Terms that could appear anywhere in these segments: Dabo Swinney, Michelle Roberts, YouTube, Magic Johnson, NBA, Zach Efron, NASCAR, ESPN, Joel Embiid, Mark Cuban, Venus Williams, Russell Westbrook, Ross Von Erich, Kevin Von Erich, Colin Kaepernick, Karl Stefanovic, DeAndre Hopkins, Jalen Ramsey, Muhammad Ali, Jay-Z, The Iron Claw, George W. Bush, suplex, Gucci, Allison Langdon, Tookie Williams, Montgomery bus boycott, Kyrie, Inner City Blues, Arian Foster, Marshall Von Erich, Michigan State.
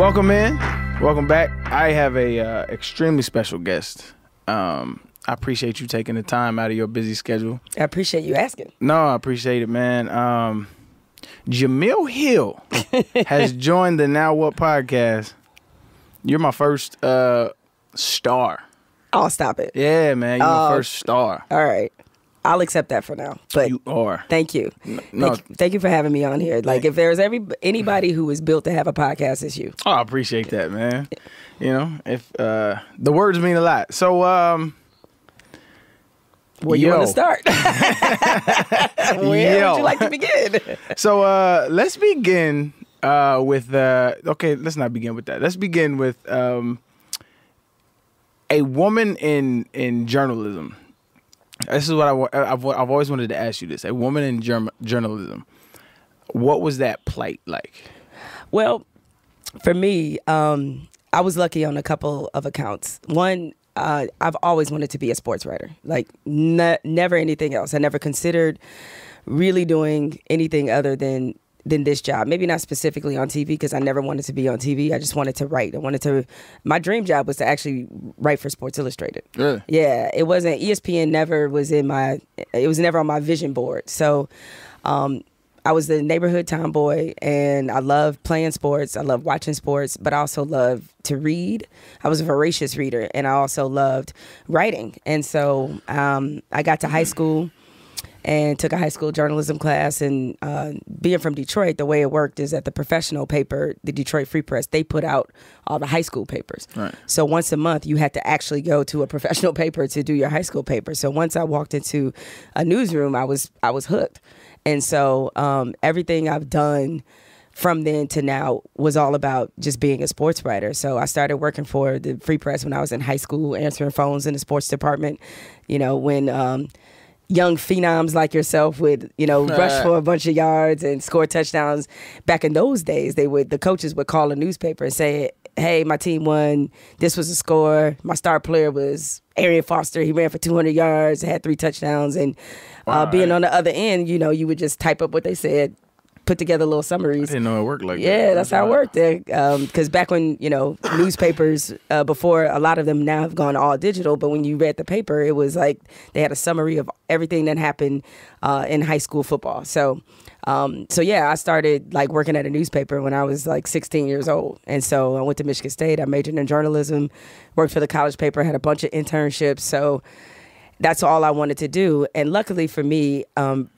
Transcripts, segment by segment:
Welcome in. Welcome back. I have a extremely special guest. I appreciate you taking the time out of your busy schedule. I appreciate you asking. No, I appreciate it, man. Jemele Hill has joined the Now What podcast. You're my first star. Oh, stop it. Yeah, man. You're my first star. All right. I'll accept that for now. But you are. Thank you. No. Thank you for having me on here. Like, if there's anybody who is built to have a podcast, it's you. Oh, I appreciate that, man. You know, if the words mean a lot. So, where you want to start? Where would you like to begin? So, let's begin with okay, let's not begin with that. Let's begin with a woman in journalism. This is what I've always wanted to ask you this. A woman in journalism, what was that plight like? Well, for me, I was lucky on a couple of accounts. One, I've always wanted to be a sports writer, like never anything else. I never considered really doing anything other than this job. Maybe not specifically on TV, because I never wanted to be on TV. I just wanted to write. I wanted to, my dream job was to actually write for Sports Illustrated. Really? Yeah, it wasn't, ESPN never was in my, it was never on my vision board. So I was the neighborhood tomboy, and I loved playing sports. I loved watching sports, but I also loved to read. I was a voracious reader, and I also loved writing. And so I got to high school and took a high school journalism class. And being from Detroit, the way it worked is that the professional paper, the Detroit Free Press, they put out all the high school papers. Right. So once a month, you had to actually go to a professional paper to do your high school paper. So once I walked into a newsroom, I was hooked. And so everything I've done from then to now was all about just being a sports writer. So I started working for the Free Press when I was in high school, answering phones in the sports department, you know, when young phenoms like yourself would, you know, rush for a bunch of yards and score touchdowns. Back in those days, they would, the coaches would call a newspaper and say, hey, my team won. This was the score. My star player was Arian Foster. He ran for 200 yards, had 3 touchdowns. And being on the other end, you know, you would just type up what they said, put together little summaries. I didn't know it worked like that. Yeah, that's how it worked. Because back when, you know, newspapers, before, a lot of them now have gone all digital, but when you read the paper, it was like they had a summary of everything that happened in high school football. So, yeah, I started like working at a newspaper when I was like 16 years old. And so I went to Michigan State. I majored in journalism, worked for the college paper, had a bunch of internships. So that's all I wanted to do. And luckily for me,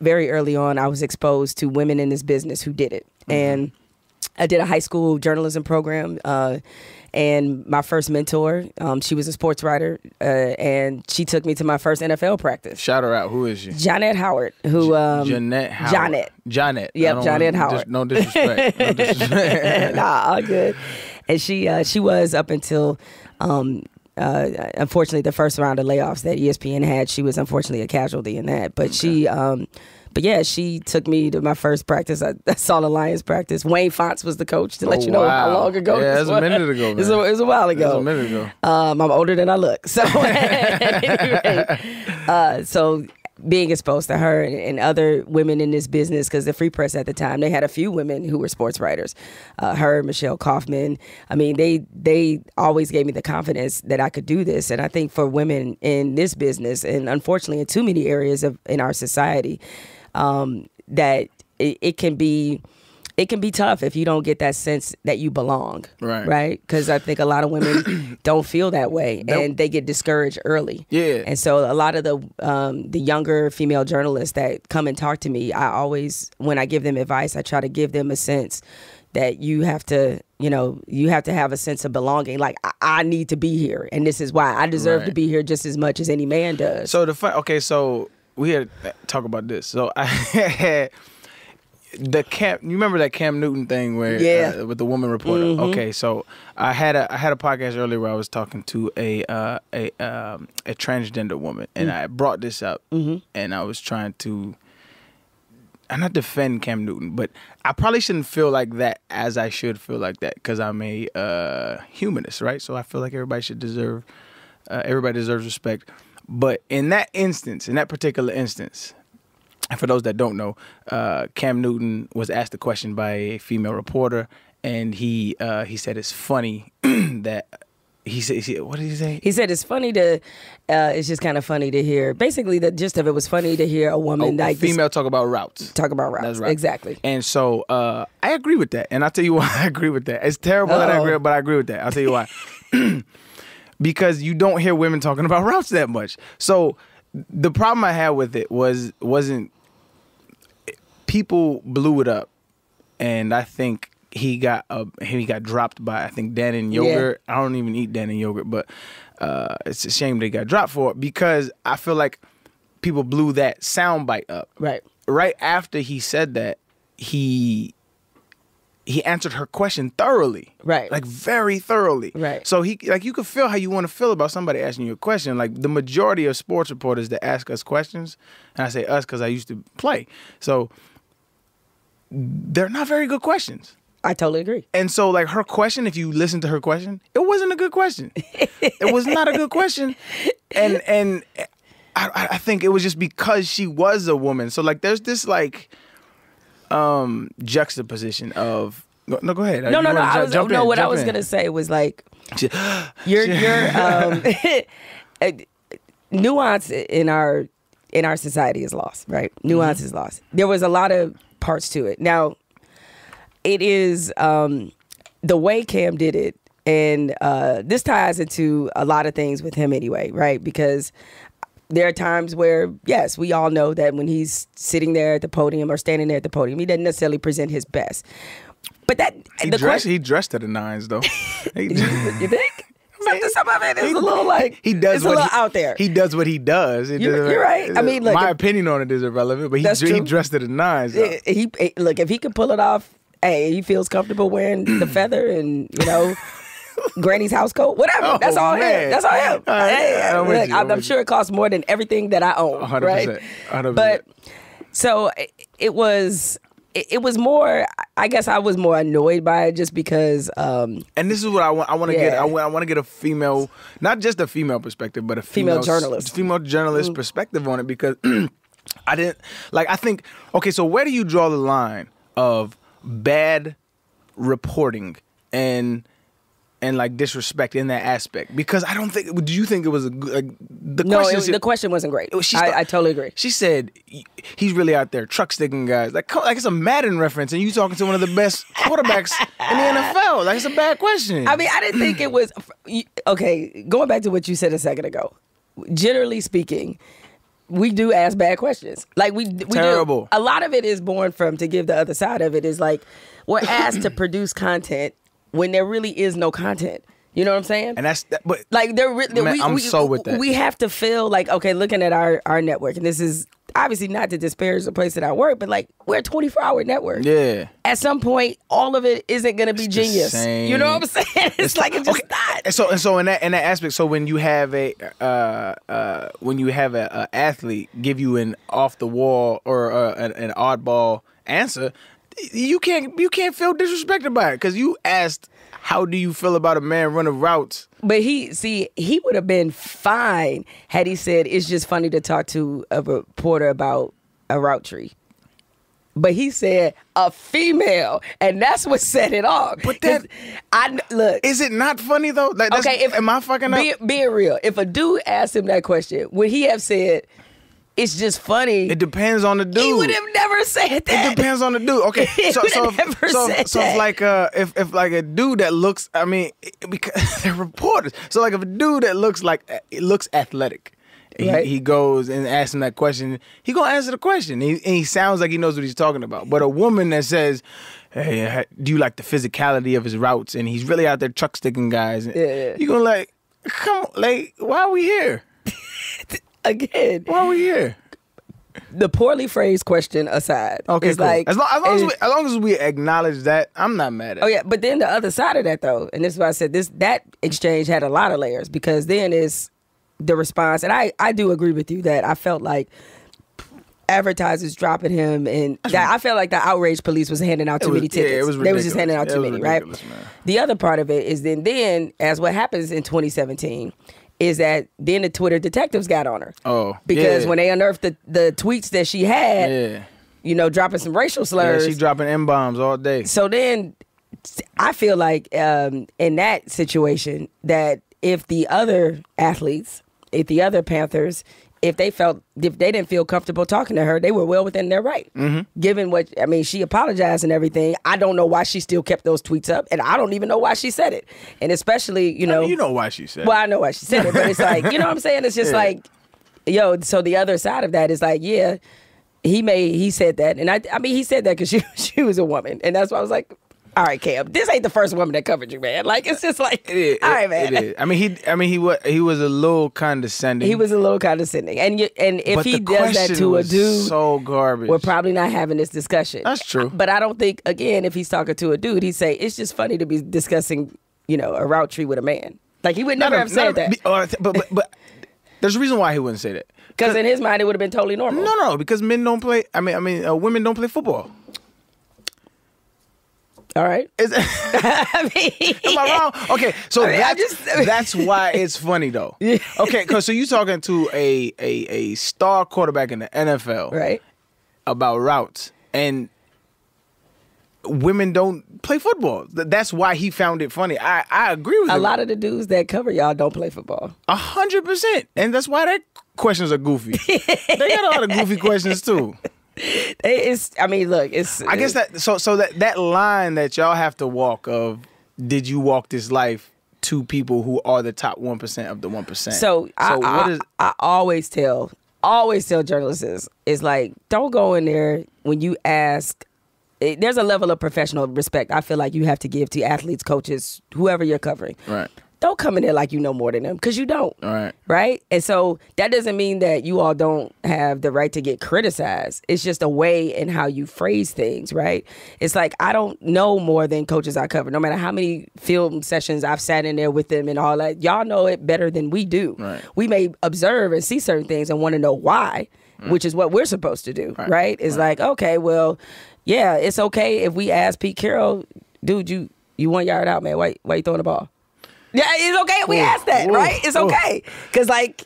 very early on, I was exposed to women in this business who did it. Mm-hmm. And I did a high school journalism program. And my first mentor, she was a sports writer, and she took me to my first NFL practice. Shout her out. Who is she? Johnette Howard. Who? Johnette Howard. Johnette. Yep, Johnette Howard. No disrespect. No disrespect. Nah, all good. And she was up until... unfortunately, the first round of layoffs that ESPN had, she was unfortunately a casualty in that. But okay. But yeah, she took me to my first practice. I saw the Lions practice. Wayne Fonts was the coach. To let you know how long ago. Yeah, it was a minute ago. Man. It was a while ago. It was a minute ago. I'm older than I look. So, at any rate, so being exposed to her and other women in this business, because the Free Press at the time, they had a few women who were sports writers, her, Michelle Kaufman. I mean, they always gave me the confidence that I could do this. And I think for women in this business, and unfortunately in too many areas in our society, that it can be tough if you don't get that sense that you belong, right? Because I think a lot of women don't feel that way, and they get discouraged early. Yeah. And so a lot of the younger female journalists that come and talk to me, I always, when I give them advice, I try to give them a sense that you have to have a sense of belonging. Like, I need to be here, and this is why I deserve to be here just as much as any man does. So okay, so we had to talk about this. So I had... you remember that Cam Newton thing where with the woman reporter? Mm-hmm. Okay, so I had a podcast earlier where I was talking to a transgender woman, and I brought this up, and I was trying to not defend Cam Newton, but I probably shouldn't feel like that as I should feel like that, because I'm a humanist, right? So I feel like everybody deserves respect. But in that instance, in that particular instance. And for those that don't know, Cam Newton was asked a question by a female reporter, and he said it's funny that what did he say? He said it's funny to, it's just kind of funny to hear. Basically, the gist of it was funny to hear a woman, like female, talk about routes. Talk about routes. That's right. Exactly. And so I agree with that. And I'll tell you why I agree with that. It's terrible that I agree, but I agree with that. I'll tell you why. Because you don't hear women talking about routes that much. So the problem I had with it wasn't people blew it up, and I think he got dropped by, I think, Dannon Yogurt. Yeah. I don't even eat Dannon Yogurt, but it's a shame they got dropped for it, because I feel like people blew that soundbite up. Right. Right after he said that, he answered her question thoroughly. Right. Like, very thoroughly. Right. So he, like, you could feel how you want to feel about somebody asking you a question. Like, the majority of sports reporters that ask us questions, and I say us because I used to play, so they're not very good questions. I totally agree. And so, like, her question, if you listen to her question, it wasn't a good question. It was not a good question. And I think it was just because she was a woman. So, like, there's this, like, juxtaposition of no, go ahead. No, what I was gonna say was, like, your nuance in our society is lost, right? Nuance is lost. There was a lot of parts to it. Now, it is the way Cam did it, and this ties into a lot of things with him anyway, right? Because there are times where, yes, we all know that when he's sitting there at the podium or standing there at the podium, he doesn't necessarily present his best. But that he dressed to the nines, though. You think? Some of it is a little, like, he does, it's a little out there. He does what he does. You're right. I mean, look, my opinion on it is irrelevant, but he dressed to the nines, though. Look, if he can pull it off, hey, he feels comfortable wearing the feather and, you know, Granny's house coat, whatever. Oh, that's all him. That's all him. I'm sure it costs more than everything that I own, 100%, right? 100%. But so it was more. I guess I was more annoyed by it just because. And this is what I want to get. I want to get a female, not just a female perspective, but a female journalist perspective on it, because I didn't like. I think, okay, so where do you draw the line of bad reporting and like disrespect in that aspect? Because I don't think. Do you think it was a good? No, the question wasn't great. I totally agree. She said he's really out there truck sticking guys. Like it's a Madden reference, and you talking to one of the best quarterbacks in the NFL. Like, it's a bad question. I mean, I didn't think it was okay. Going back to what you said a second ago, generally speaking, we do ask bad questions. Like we terrible. Do, a lot of it is born from, to give the other side of it, is like we're asked to produce content when there really is no content. You know what I'm saying? And that's that, but like I'm with that. We have to feel like, okay, looking at our network, and this is obviously not to disparage the place that I work, but like we're a 24-hour network. Yeah. At some point, all of it isn't going to be genius. You know what I'm saying? It's like it's just okay. Not. And so in that aspect, so when you have an athlete give you an off the wall or an oddball answer, you can't feel disrespected by it, because you asked, how do you feel about a man running routes? But he would have been fine had he said it's just funny to talk to a reporter about a route tree. But he said a female, and that's what set it off. But that, look, is it not funny though? Like, that's, okay, am I fucking up? Being real, if a dude asked him that question, would he have said, it's just funny? It depends on the dude. He would have never said that. It depends on the dude. Okay, so if like a dude that looks, I mean, because they're reporters. So like if a dude that looks athletic, right, he goes and asks him that question, he gonna answer the question. And he sounds like he knows what he's talking about. But a woman that says, "Hey, do you like the physicality of his routes?" and he's really out there truck sticking guys, you gonna like, come on, like, why are we here? Again, why are we here? The poorly phrased question aside, okay, it's cool. Like, as long as we acknowledge that, I'm not mad at it. Oh yeah, but then the other side of that though, and this is why I said that exchange had a lot of layers, because then is the response, and I do agree with you that I felt like advertisers dropping him, and that I felt like the outrage police was handing out too many tickets. They was just handing out too many, right? Man. The other part of it is then as what happens in 2017. Is that then the Twitter detectives got on her. Oh, because when they unearthed the tweets that she had, you know, dropping some racial slurs. Yeah, she dropping M-bombs all day. So then I feel like in that situation that if the other athletes, if the other Panthers, if they didn't feel comfortable talking to her, they were well within their right. Mm-hmm. Given what, I mean, she apologized and everything. I don't know why she still kept those tweets up, and I don't even know why she said it. And especially, you know. I mean, you know why she said it. Well, I know why she said it, but it's like, you know what I'm saying? It's just like, yo, so the other side of that is like, yeah, he said that. And I mean, he said that because she was a woman. And that's why I was like, all right, Cam, this ain't the first woman that covered you, man. Like, it's just like, all right, man. It is. I mean, he was a little condescending. He was a little condescending, and if he does that to a dude, so garbage. We're probably not having this discussion. That's true. But I don't think, again, if he's talking to a dude, he'd say it's just funny to be discussing, you know, a route tree with a man. Like he would never have said that. But there's a reason why he wouldn't say that. Because in his mind, it would have been totally normal. No, because men don't play. I mean, women don't play football. All right. Am I wrong? Okay, so that's why it's funny though. Yeah. Okay, so you're talking to a star quarterback in the NFL, right? About routes, and women don't play football. That's why he found it funny. I agree with him. A lot of the dudes that cover y'all don't play football. 100%, and that's why their questions are goofy. They got a lot of goofy questions too. I guess that so that line that y'all have to walk of did you walk this life to people who are the top 1% of the 1%? I always tell journalists is like, don't go in there when you ask. There's a level of professional respect I feel like you have to give to athletes, coaches, whoever you're covering. Right. Don't come in there like you know more than them, because you don't. All right. Right? And so that doesn't mean that you all don't have the right to get criticized. It's just a way in how you phrase things, right? It's like, I don't know more than coaches I cover. No matter how many film sessions I've sat in there with them and all that, y'all know it better than we do. Right. We may observe and see certain things and want to know why, which is what we're supposed to do, right? It's like, okay, well, yeah, it's okay if we ask Pete Carroll, dude, you 1 yard out, man. Why you throwing the ball? Yeah, it's okay if we ask that, right? It's okay, because like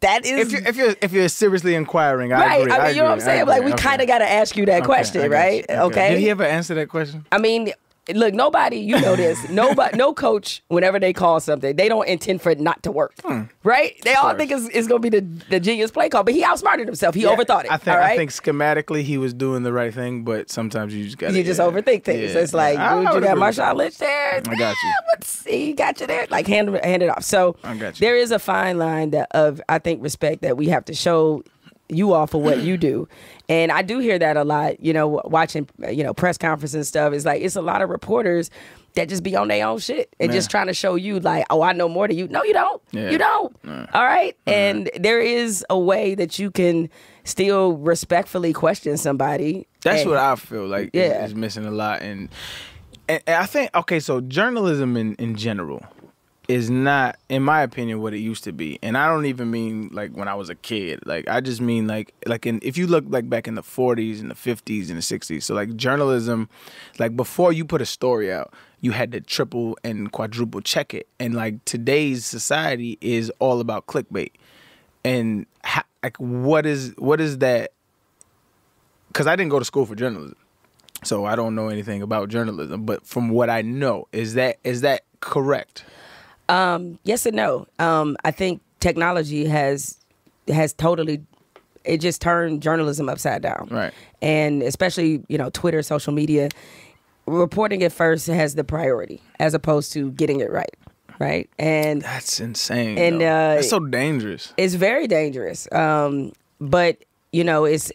that is if you're seriously inquiring, I agree. I mean, you know what I'm saying? Like we kind of got to ask you that question, right? Okay. Did he ever answer that question? I mean, look, nobody, you know this. Nobody, no coach. Whenever they call something, they don't intend for it not to work, right? They all think it's going to be the genius play call, but he outsmarted himself. He overthought it. I think schematically he was doing the right thing, but sometimes you just got to overthink things. Yeah. It's like, dude, you got Marshawn Lynch there. I got you. He got you there. Like hand it off. So there is a fine line of I think respect that we have to show you all for what you do. And I do hear that a lot, you know, watching, you know, press conferences and stuff. It's like, it's a lot of reporters that just be on their own shit and just trying to show you like, oh, I know more than you. No, you don't. Yeah. You don't. All right. And there is a way that you can still respectfully question somebody. That's what I feel like is missing a lot. And I think, okay, so journalism in general is not, in my opinion, what it used to be. And I don't even mean like when I was a kid. Like I just mean like in, if you look like back in the 40s and the 50s and the 60s. So like journalism, like before you put a story out, you had to triple and quadruple check it. And like today's society is all about clickbait. And how, like what is that? Because I didn't go to school for journalism, so I don't know anything about journalism. But from what I know, is that correct? Yes and no. I think technology has totally, it just turned journalism upside down. Right. And especially, you know, Twitter, social media, reporting it first has the priority as opposed to getting it right. Right. And that's insane. And that's so dangerous. It's very dangerous. But, you know, it's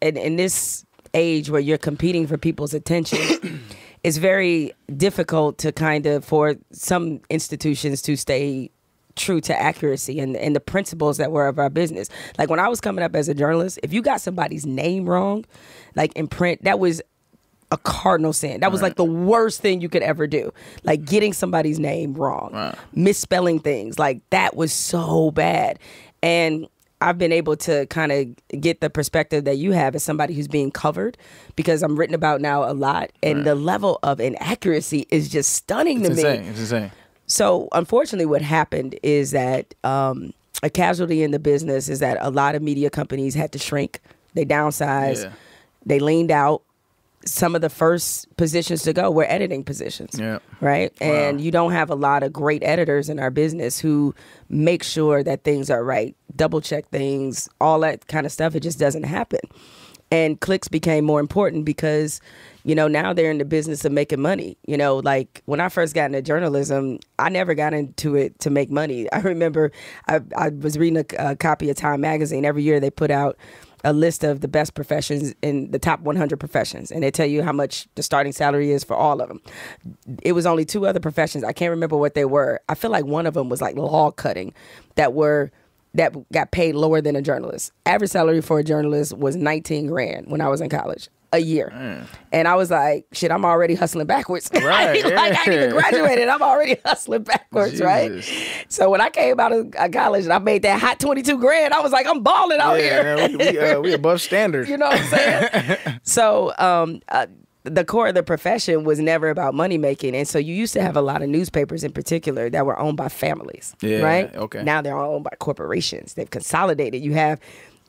in this age where you're competing for people's attention. It's very difficult to for some institutions to stay true to accuracy and the principles that were of our business. Like when I was coming up as a journalist, if you got somebody's name wrong, like in print, that was a cardinal sin. That was like the worst thing you could ever do. Like getting somebody's name wrong, misspelling things, like that was so bad. And I've been able to kind of get the perspective that you have as somebody who's being covered, because I'm written about now a lot, and the level of inaccuracy is just stunning to me. It's insane. So unfortunately what happened is that a casualty in the business is that a lot of media companies had to shrink. They downsized. They leaned out. some of the first positions to go were editing positions, right? Wow. And you don't have a lot of great editors in our business who make sure that things are right, double check things, all that kind of stuff. It just doesn't happen. And clicks became more important because, you know, now they're in the business of making money. You know, like when I first got into journalism, I never got into it to make money. I remember I was reading a copy of Time magazine. Every year they put out a list of the best professions in the top 100 professions, and they tell you how much the starting salary is for all of them. It was only two other professions. I can't remember what they were. I feel like one of them was like law cutting that got paid lower than a journalist. Average salary for a journalist was 19 grand when I was in college a year. Mm. And I was like, shit, I'm already hustling backwards. Right. I ain't even graduated. I'm already hustling backwards, Jesus. Right? So when I came out of college and I made that hot 22 grand, I was like, I'm balling out here. We above standard. You know what I'm saying? So the core of the profession was never about money making. And so you used to have a lot of newspapers in particular that were owned by families, right? Okay. Now they're all owned by corporations. They've consolidated. You have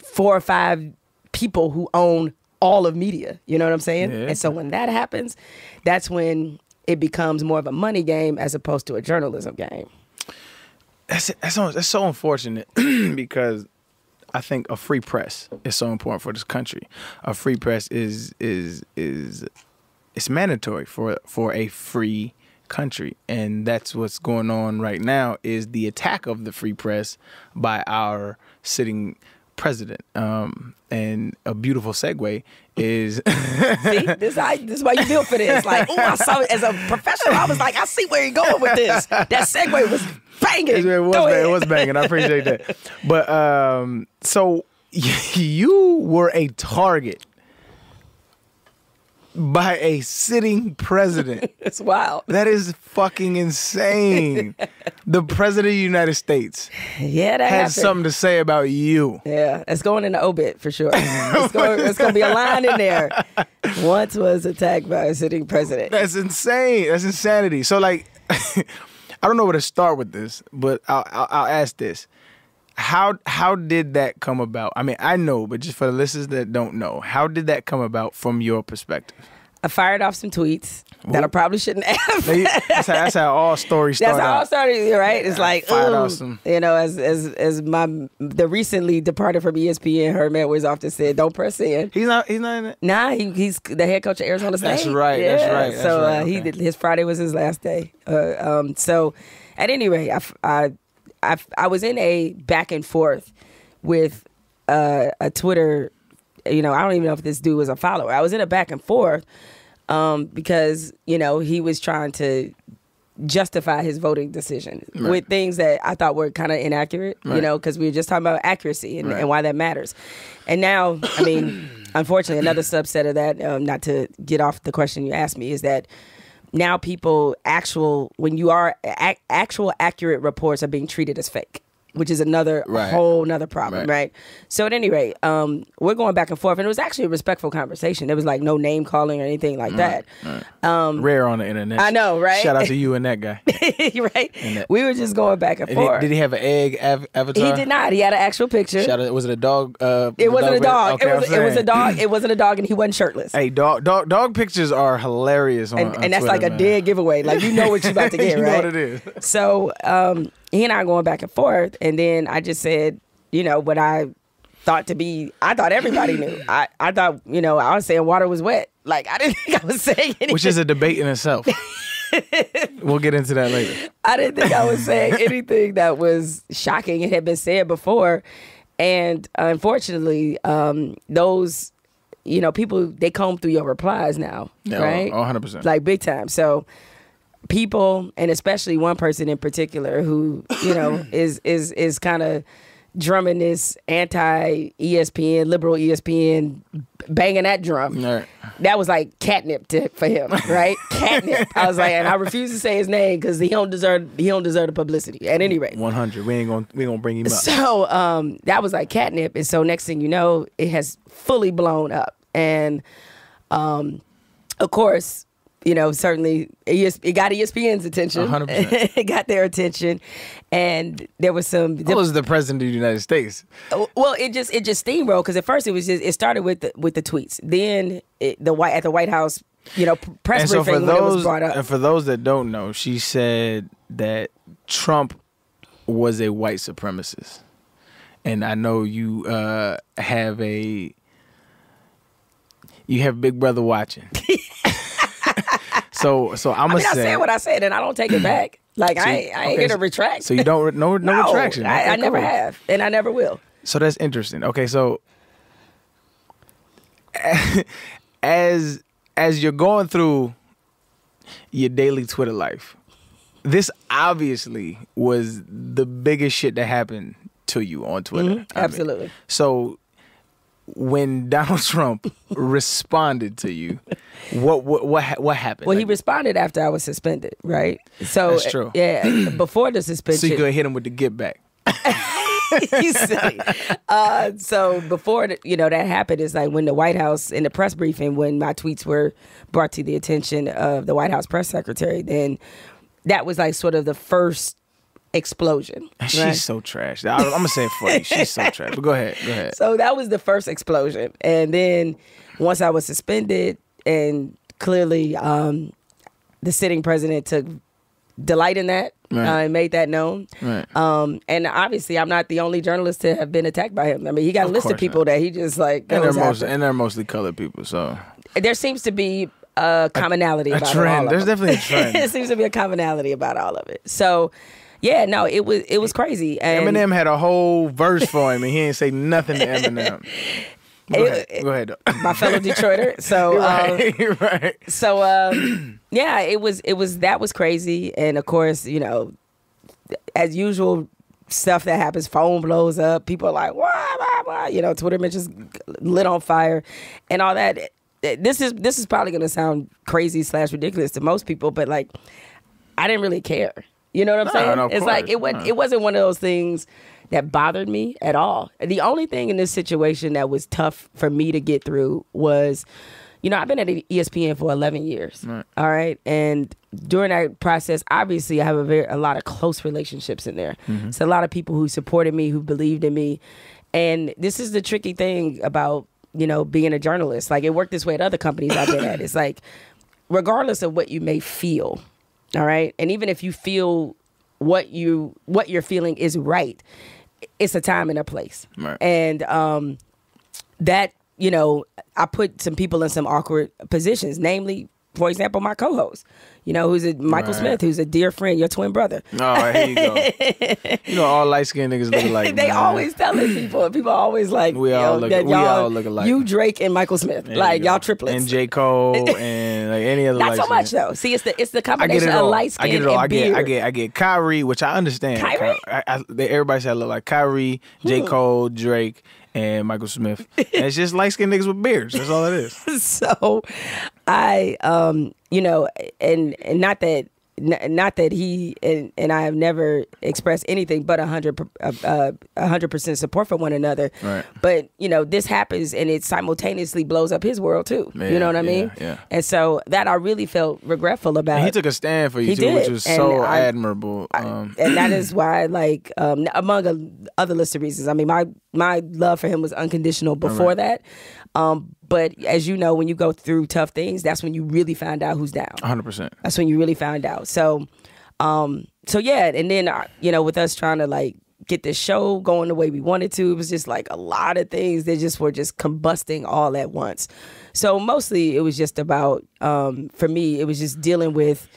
4 or 5 people who own all of media. You know what I'm saying? Yeah. And so when that happens, that's when it becomes more of a money game as opposed to a journalism game. That's so unfortunate because I think a free press is so important for this country. A free press is mandatory for a free country, and that's what's going on right now is the attack of the free press by our sitting president. And a beautiful segue is see, this is why you built for this. Like, oh, I saw it as a professional. I was like, I see where you're going with this. That segue was banging. It was banging. I appreciate that. But so you were a target by a sitting president. It's wild. That is fucking insane. The president of the United States that has something to say about you. Yeah, it's going in the obit for sure. It's going to be a line in there. Once was attacked by a sitting president. That's insane. That's insanity. So like, I don't know where to start with this, but I'll ask this. How did that come about? I mean, I know, but just for the listeners that don't know, how did that come about from your perspective? I fired off some tweets that I probably shouldn't have. That's how all stories start. That's how all started, right? It's like, you know, as the recently departed from ESPN, Herm Edwards often said, "Don't press in." He's not in it. Nah, he's the head coach of Arizona State. That's right. Yeah. That's right. So okay. His Friday was his last day. So at any rate, I was in a back and forth with a Twitter, you know, I don't even know if this dude was a follower. I was in a back and forth because, you know, he was trying to justify his voting decision with things that I thought were kind of inaccurate, you know, because we were just talking about accuracy and why that matters. And now, I mean, unfortunately, another subset of that, not to get off the question you asked me, is that now people, actual accurate reports are being treated as fake, which is another whole nother problem, right? So at any rate, we're going back and forth, and it was actually a respectful conversation. There was like no name calling or anything like that. Rare on the internet. I know, right? Shout out to you and that guy. We were just going back and forth. Did he have an egg avatar? He did not. He had an actual picture. Shout out, was it a dog? It wasn't a dog. It was a dog. It wasn't a dog, and he wasn't shirtless. Hey, dog pictures are hilarious on Twitter, and that's like a dead giveaway. Like, you know what you're about to get, right? You know what it is. So, he and I are going back and forth, and then I just said, you know, what I thought to be, I thought everybody knew. I thought, you know, I was saying water was wet. Like, I didn't think I was saying anything. Which is a debate in itself. We'll get into that later. I didn't think I was saying anything that was shocking. It had been said before. And unfortunately, those, you know, people, they comb through your replies now, right? 100%. Like, big time. So people, and especially one person in particular who, you know, is kind of drumming this anti-ESPN, liberal ESPN, banging that drum. That was like catnip for him, right? Catnip. I was like, and I refuse to say his name because he don't deserve the publicity. At any rate, 100. We ain't gonna bring him up. So that was like catnip, and so next thing you know, it has fully blown up, and of course, you know, certainly it got ESPN's attention. 100%. It got their attention. And there was some... Who was the president of the United States? Well, it just steamrolled, because at first it was just, it started with the tweets. Then at the White House, you know, press briefing when it was brought up. And for those that don't know, she said that Trump was a white supremacist. And I know you have a... You have Big Brother watching. So I'm gonna say I said what I said, and I don't take it back. Like so I ain't gonna retract. So you don't no retraction. I never have, and I never will. So that's interesting. Okay, so as you're going through your daily Twitter life, this obviously was the biggest shit that happened to you on Twitter. Mm-hmm. Absolutely. So when Donald Trump responded to you, what happened? Well, he responded after I was suspended, right? So that's true. Yeah, before the suspension. So you could hit him with the get back. You see. So before that happened, it's like when the White House in the press briefing, when my tweets were brought to the attention of the White House press secretary, then that was like sort of the first explosion. Right? She's so trash. I'm gonna say it for you. She's so trash. But go ahead. So that was the first explosion, and then once I was suspended, and clearly the sitting president took delight in that, right, and made that known. Right. And obviously, I'm not the only journalist to have been attacked by him. I mean, he got a list of people that he just like, and they're mostly colored people. So there seems to be a commonality about all of it. There's definitely a trend. There seems to be a commonality about all of it. So. Yeah, no, it was crazy. And Eminem had a whole verse for him, and he didn't say nothing to Eminem. Go ahead. My fellow Detroiter. So right. So yeah, that was crazy, and of course, you know, as usual, stuff that happens. Phone blows up. People are like, "Wah, wah, wah." You know, Twitter just lit on fire, and all that. This is probably gonna sound crazy / ridiculous to most people, but like, I didn't really care. You know what I'm saying? No, it's course. Like it wasn't one of those things that bothered me at all. The only thing in this situation that was tough for me to get through was, you know, I've been at ESPN for 11 years. Right. All right. And during that process, obviously I have a lot of close relationships in there. Mm-hmm. So a lot of people who supported me, who believed in me. And this is the tricky thing about, you know, being a journalist. Like, it worked this way at other companies I've been at. It's like, regardless of what you may feel, all right, and even if you feel what you're feeling is right, it's a time and a place. Right. And that, you know, I put some people in some awkward positions, namely, for example, my co-host, you know, who's Michael Smith, who's a dear friend, your twin brother. Oh, here you go. You know, all light-skinned niggas look alike. They always telling people, and people are always like, we all look alike. You, Drake, and Michael Smith, there like y'all triplets. And J. Cole and like any other. Not so much though. See, it's the combination of light skin. I get it all. I get Kyrie, which I understand. Kyrie, everybody said I look like Kyrie, J. Cole, Drake, and Michael Smith. And it's just light-skinned niggas with beards. That's all it is. So I, you know, and not that he and I have never expressed anything but 100% support for one another. Right. But, you know, this happens, and it simultaneously blows up his world, too. Yeah, you know what I mean? Yeah. And so that I really felt regretful about. And he took a stand for you, too, which was so admirable. And that is why, like, among other list of reasons, I mean, my love for him was unconditional before that. But as you know, when you go through tough things, that's when you really find out who's down. 100%. That's when you really find out. So, yeah. And then, you know, with us trying to like get this show going the way we wanted to, it was just like a lot of things that just were just combusting all at once. So mostly it was just about, for me, it was just dealing with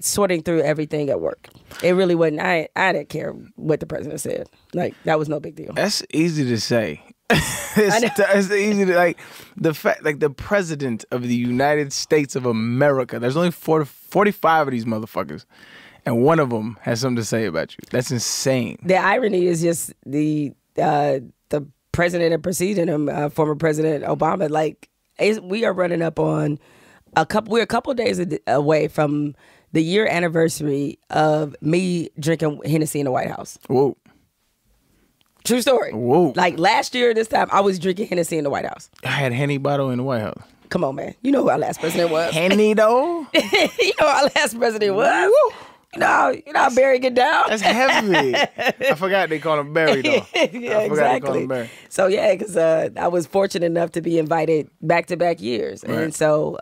sorting through everything at work. It really wasn't. I didn't care what the president said. Like, that was no big deal. That's easy to say. It's easy to like the fact, like the president of the United States of America. There's only 45 of these motherfuckers, and one of them has something to say about you. That's insane. The irony is just the president and preceding him, former President Obama. Like, we are running up on a couple. We're a couple days away from the year anniversary of me drinking Hennessy in the White House. Whoa. True story. Whoa. Like last year, this time, I was drinking Hennessy in the White House. I had Henny bottle in the White House. Come on, man. You know who our last president was. Henny, though? You know who our last president was. Woo. You know how Barry get down? That's heavy. I forgot they called him Barry, though. Yeah, I exactly. They called him Barry. So, yeah, because I was fortunate enough to be invited back-to-back years. Right. And so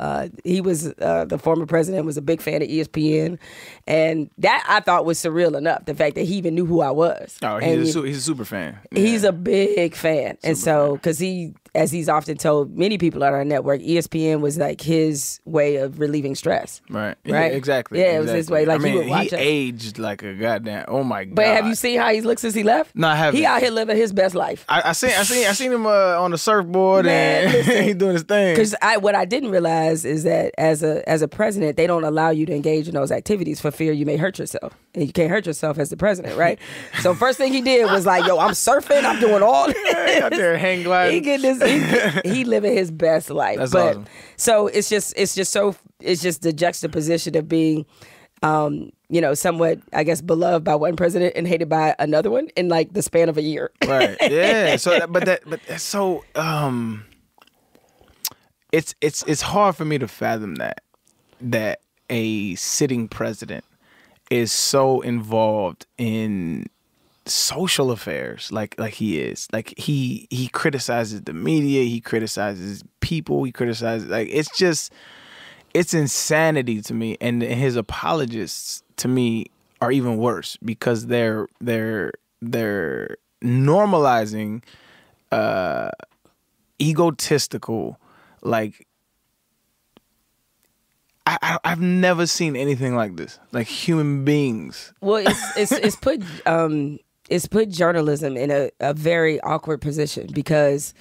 he was, the former president, was a big fan of ESPN. And that, I thought, was surreal enough, the fact that he even knew who I was. Oh, he's a super fan. Yeah. He's a big fan. Super and so, because he... As he's often told many people on our network, ESPN was like his way of relieving stress. Right. Right? Yeah, exactly. Yeah, it was his way. Like, I mean, he would watch aged like a goddamn, oh my God. But have you seen how he looks since he left? No, I haven't. He out here living his best life. I seen him on the surfboard, man, and listen, he doing his thing. Because what I didn't realize is that as a president, they don't allow you to engage in those activities for fear you may hurt yourself. And you can't hurt yourself as the president, right? So first thing he did was like, yo, I'm surfing, I'm doing all this. Yeah, out there hang gliding. He get this. He living his best life. That's but awesome. So it's just the juxtaposition of being you know, somewhat, I guess, beloved by one president and hated by another one in like the span of a year. Right. Yeah. So but that's so it's hard for me to fathom that a sitting president is so involved in social affairs like he is. Like he criticizes the media, he criticizes people, he criticizes, like, it's insanity to me. And his apologists to me are even worse because they're normalizing egotistical, like, I've never seen anything like this. Like human beings. Well, it's put It's put journalism in a very awkward position because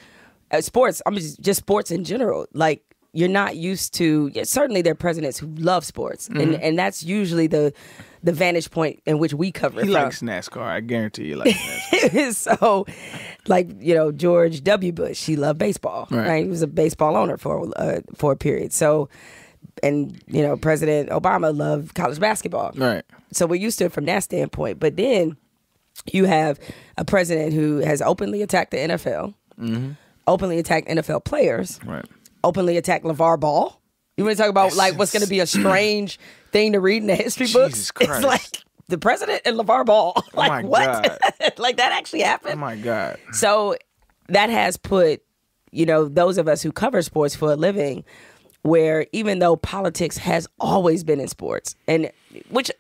sports, I mean, just sports in general, like you're not used to, certainly there are presidents who love sports, and that's usually the vantage point in which we cover it. He likes NASCAR. I guarantee you likes NASCAR. So, like, you know, George W. Bush, he loved baseball. Right. Right? He was a baseball owner for a period. So, and, you know, President Obama loved college basketball. Right. So we're used to it from that standpoint. But then... You have a president who has openly attacked the NFL, openly attacked NFL players, right. Openly attacked LeVar Ball. You want to talk about like what's going to be a strange thing to read in the history books? Jesus Christ. It's like the president and LeVar Ball. Like, oh my what? God. Like that actually happened? Oh my God. So that has put, you know, those of us who cover sports for a living, where even though politics has always been in sports, and which...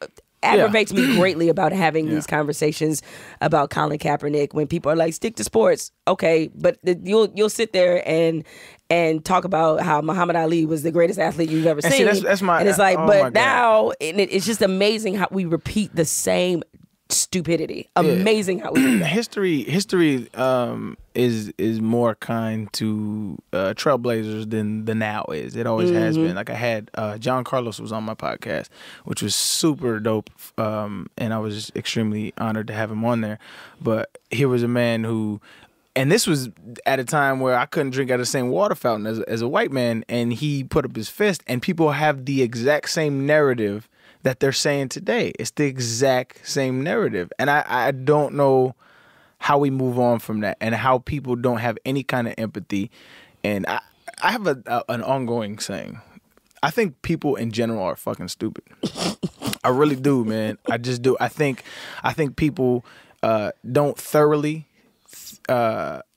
aggravates me greatly about having these conversations about Colin Kaepernick when people are like, stick to sports. Okay, but you'll sit there and talk about how Muhammad Ali was the greatest athlete you've ever seen. See, that's my, and it's like, oh, but now it's just amazing how we repeat the same stupidity. Amazing how we do that. History is more kind to trailblazers than the now is. It always has been. Like I had John Carlos was on my podcast, which was super dope, and I was just extremely honored to have him on there. But here was a man who, and this was at a time where I couldn't drink out of the same water fountain as a white man, and he put up his fist, and people have the exact same narrative that they're saying today. It's the exact same narrative. And I don't know how we move on from that and how people don't have any kind of empathy. And I have an ongoing saying. I think people in general are fucking stupid. I really do, man. I just do. I think people don't thoroughly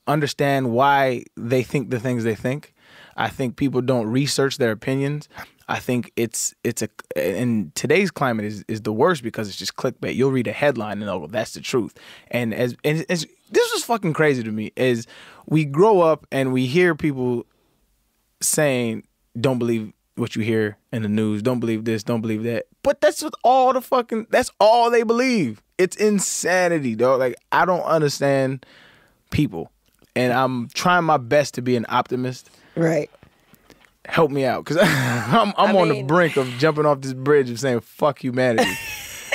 understand why they think the things they think. I think people don't research their opinions. I think it's and today's climate is the worst because it's just clickbait. You'll read a headline and oh, that's the truth. And this was fucking crazy to me, is we grow up and we hear people saying, don't believe what you hear in the news, don't believe this, don't believe that. But that's what all the fucking, that's all they believe. It's insanity, dog. Like, I don't understand people. And I'm trying my best to be an optimist. Right. Help me out, because I mean, on the brink of jumping off this bridge and saying fuck humanity.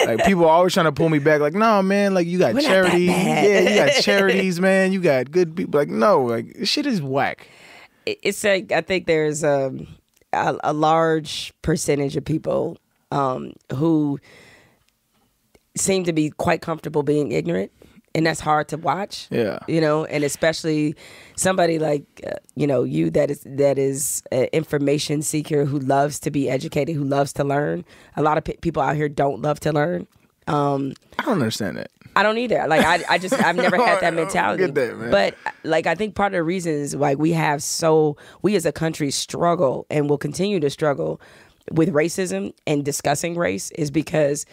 Like, people are always trying to pull me back. Like, no, man. Like, you got charities. Yeah, you got charities, man. You got good people. Like, no. Like, this shit is whack. It's like, I think there's a large percentage of people who seem to be quite comfortable being ignorant. and that's hard to watch. Yeah, you know, and especially somebody like you know, you that is an information seeker who loves to be educated, who loves to learn. A lot of people out here don't love to learn. I don't understand that. I don't either. Like I've never had that mentality. I don't get that, man. But like I think part of the reason is like we as a country struggle and will continue to struggle with racism and discussing race is because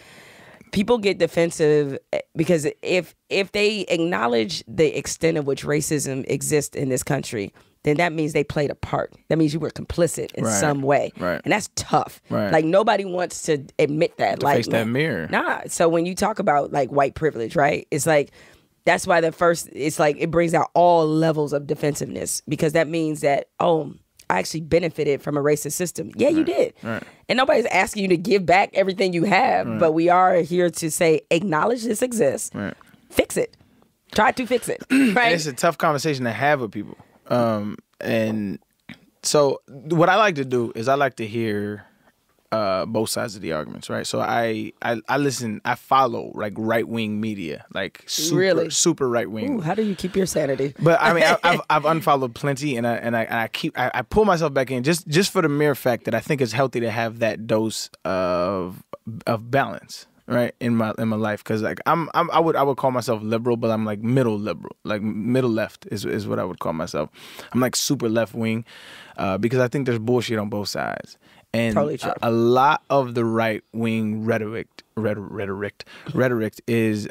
people get defensive, because if they acknowledge the extent of which racism exists in this country, then that means they played a part. That means you were complicit in some way. Right. And that's tough. Right. Like nobody wants to admit that. Like face that mirror. Nah. So when you talk about like white privilege, right? It's like that's why it's like it brings out all levels of defensiveness, because that means that, oh, I actually benefited from a racist system. Yeah, you did. Right. And nobody's asking you to give back everything you have, but we are here to say acknowledge this exists. Right. Fix it. Try to fix it. Right. It's a tough conversation to have with people. And so what I like to do is I like to hear both sides of the arguments, right? So I listen, I follow like right-wing media, like super, super right-wing. Ooh, how do you keep your sanity? But I mean, I've unfollowed plenty, and I pull myself back in just for the mere fact that I think it's healthy to have that dose of balance, right, in my life, because like I would call myself liberal, but I'm like middle liberal, like middle left is what I would call myself. I'm like super left wing, because I think there's bullshit on both sides, and totally a lot of the right wing rhetoric is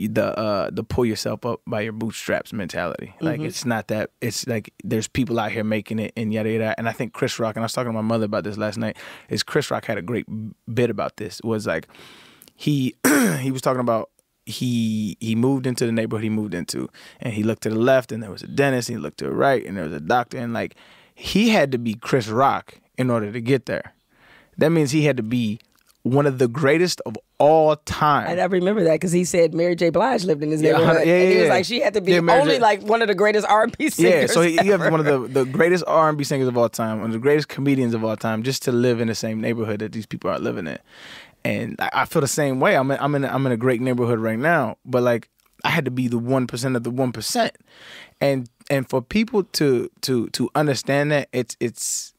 the pull yourself up by your bootstraps mentality. Like it's not that. It's like there's people out here making it and yada yada. And I think Chris Rock, and I was talking to my mother about this last night, is Chris Rock had a great bit about this. Was like he he was talking about he moved into the neighborhood he moved into, and he looked to the left and there was a dentist, and he looked to the right and there was a doctor, and like he had to be Chris Rock in order to get there. That means he had to be one of the greatest of all time. And I remember that because he said Mary J. Blige lived in his neighborhood. Yeah, and he was like, she had to be only like one of the greatest R&B singers. Yeah, so he was one of the greatest R&B singers of all time, one of the greatest comedians of all time, just to live in the same neighborhood that these people are living in. And I feel the same way. I'm in a great neighborhood right now, but like I had to be the 1% of the 1%. And for people to understand that, it's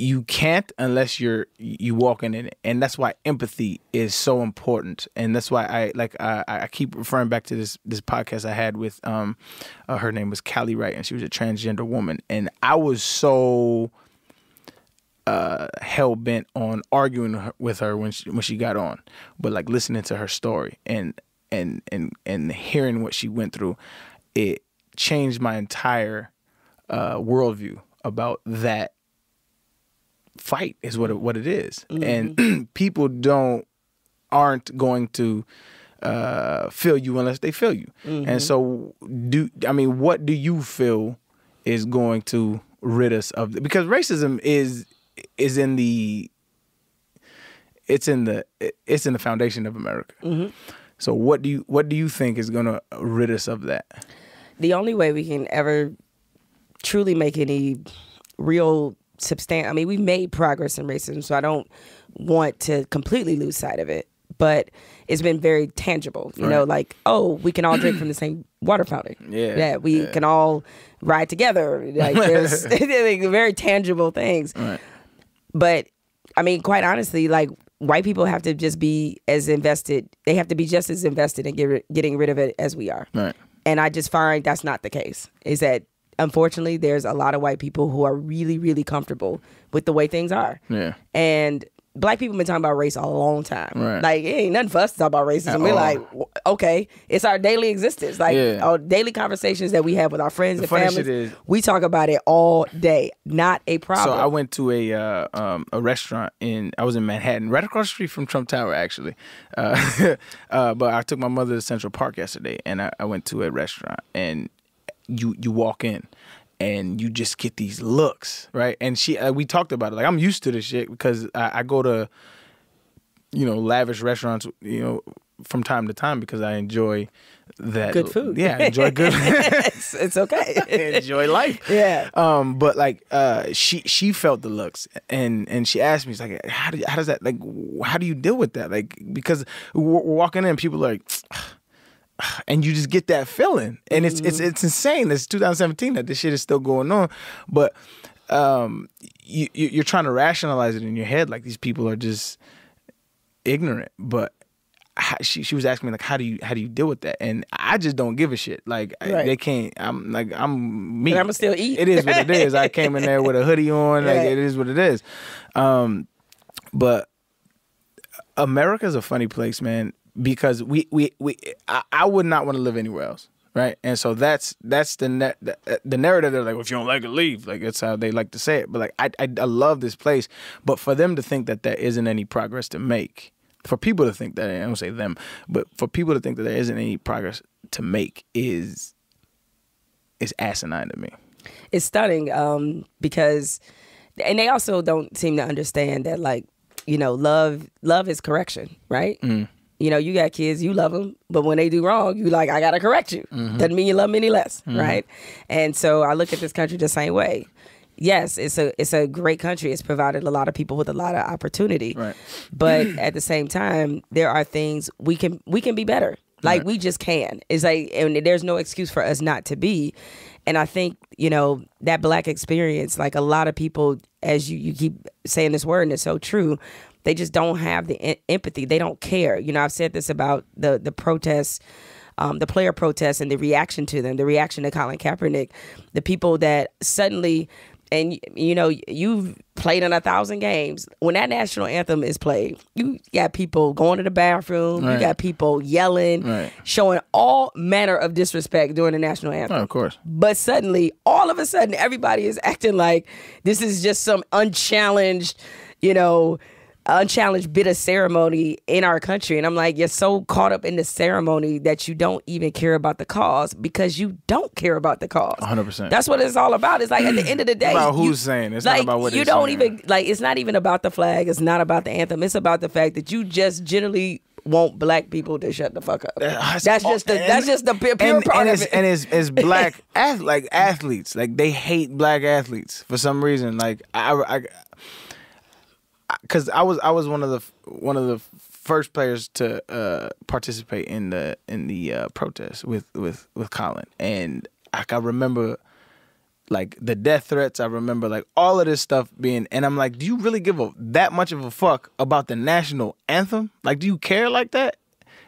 you can't unless you walking in it, and that's why empathy is so important, and that's why I keep referring back to this podcast I had with her name was Callie Wright, and she was a transgender woman, and I was so hell bent on arguing with her when she got on, but like listening to her story and hearing what she went through, it changed my entire worldview about that. Fight is what it is, and people aren't going to feel you unless they feel you. And so, what do you feel is going to rid us of? Because racism is in the it's in the foundation of America. So what do you think is going to rid us of that? The only way we can ever truly make any real I mean, we've made progress in racism, so I don't want to completely lose sight of it, but it's been very tangible, you know, like, oh, we can all drink from the same water fountain. Yeah, we can all ride together. Like, there's very tangible things. But, I mean, quite honestly, like, white people have to just be as invested. They have to be just as invested in getting rid of it as we are. And I just find that's not the case, is that unfortunately, there's a lot of white people who are really, really comfortable with the way things are. And black people have been talking about race a long time. Like, it ain't nothing for us to talk about racism. We're like, okay, it's our daily existence. Like, our daily conversations that we have with our friends and families, we talk about it all day. Not a problem. So I went to a restaurant, I was in Manhattan, right across the street from Trump Tower, actually. But I took my mother to Central Park yesterday, and I went to a restaurant, and you walk in and you just get these looks, right? And we talked about it. Like, I'm used to this shit because I go to, you know, lavish restaurants, you know, from time to time because I enjoy that. Good food. Yeah, I enjoy good food. It's okay. I enjoy life. Yeah. But like she felt the looks, and she asked me, she's like, how does that, like, how do you deal with that? Like, because we're walking in, people are like, and you just get that feeling. And it's insane. It's 2017 that this shit is still going on. But you're trying to rationalize it in your head, like these people are just ignorant. But she was asking me, like, how do you deal with that? And I just don't give a shit. Like, right. They can't. I'm like, I'm me. But I'm gonna still eat. It is what it is. I came in there with a hoodie on. Like, right. It is what it is. But America's a funny place, man, because I would not want to live anywhere else. Right, and so that's the narrative. They're like, well, if you don't like it, leave. Like, that's how they like to say it. But like, I love this place. But for them to think that there isn't any progress to make, for people to think that, I don't say them, but for people to think that there isn't any progress to make is asinine to me. It's stunning, because, and they also don't seem to understand that, like, you know, love is correction, right? Mm. You know, you got kids, you love them, but when they do wrong, you like, I got to correct you. Mm-hmm. Doesn't mean you love them any less, mm-hmm. right? And so I look at this country the same way. Yes, it's a great country. It's provided a lot of people with a lot of opportunity. Right. But at the same time, there are things we can be better. Like, right. We just can. It's like, and there's no excuse for us not to be. And I think, you know, that Black experience, like a lot of people, as you keep saying this word, and it's so true, they just don't have the empathy. They don't care. You know, I've said this about the protests, the player protests and the reaction to them, the reaction to Colin Kaepernick, the people that suddenly, and you know, you've played in 1,000 games. When that national anthem is played, you got people going to the bathroom. Right. You got people yelling, right. Showing all manner of disrespect during the national anthem. Oh, of course. But suddenly, all of a sudden, everybody is acting like this is just some unchallenged, you know, unchallenged bit of ceremony in our country. And I'm like, you're so caught up in the ceremony that you don't even care about the cause, because you don't care about the cause. 100%. That's what it's all about. It's like, at the end of the day, it's about who's saying. It's like, not about what you don't saying. Even like, it's not even about the flag. It's not about the anthem. It's about the fact that you just generally want Black people to shut the fuck up. That's just the pure part of it. And it's Black athletes. Like, they hate Black athletes for some reason. Like, because I was one of the first players to participate in the protest with Colin, and I remember like the death threats. I remember like all of this stuff being, and I'm like, do you really give that much of a fuck about the national anthem? Like, do you care like that?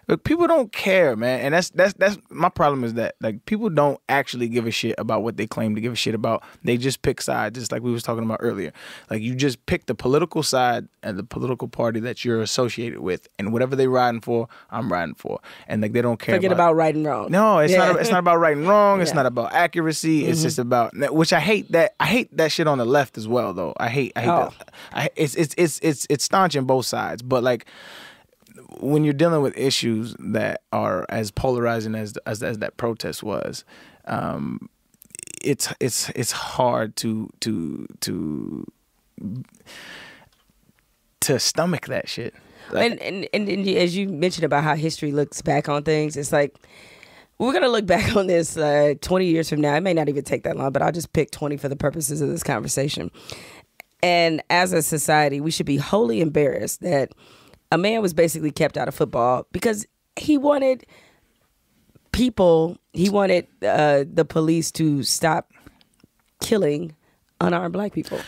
Like, people don't care, man, and that's my problem, is that like people don't actually give a shit about what they claim to give a shit about. They just pick sides, just like we was talking about earlier. Like, you just pick the political side and the political party that you're associated with, and whatever they riding for, I'm riding for, and like they don't care. Forget about right and wrong. No, it's not about right and wrong. It's not about accuracy. It's just about, which I hate that shit on the left as well, though. It's staunch in both sides, but like, when you're dealing with issues that are as polarizing as that protest was, it's hard to stomach that shit. Like, and as you mentioned about how history looks back on things, it's like, we're going to look back on this 20 years from now. It may not even take that long, but I'll just pick 20 for the purposes of this conversation. And as a society, we should be wholly embarrassed that a man was basically kept out of football because he wanted the police to stop killing unarmed Black people.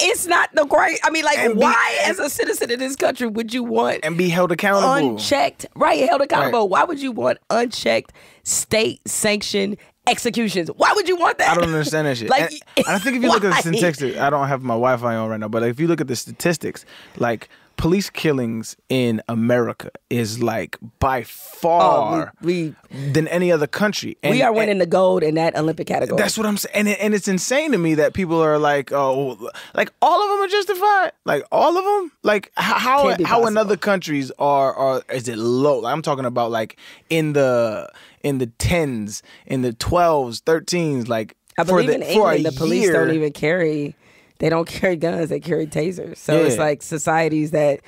It's not the great. I mean, like, why, as a citizen in this country, would you want and be held accountable, unchecked? Right, held accountable. Right. Why would you want unchecked state-sanctioned executions? Why would you want that? I don't understand that shit. Like, I think if you look at the statistics, I don't have my Wi-Fi on right now, but if you look at the statistics, like, police killings in America is like by far than any other country. And we are winning the gold in that Olympic category. That's what I'm saying. And it's insane to me that people are like, oh, like all of them are justified. Like all of them. Like how in other countries are is it low? Like, I'm talking about like in the 10s, in the 12s, 13s. Like I believe in England, the police don't even carry. They don't carry guns, they carry tasers. So it's like societies that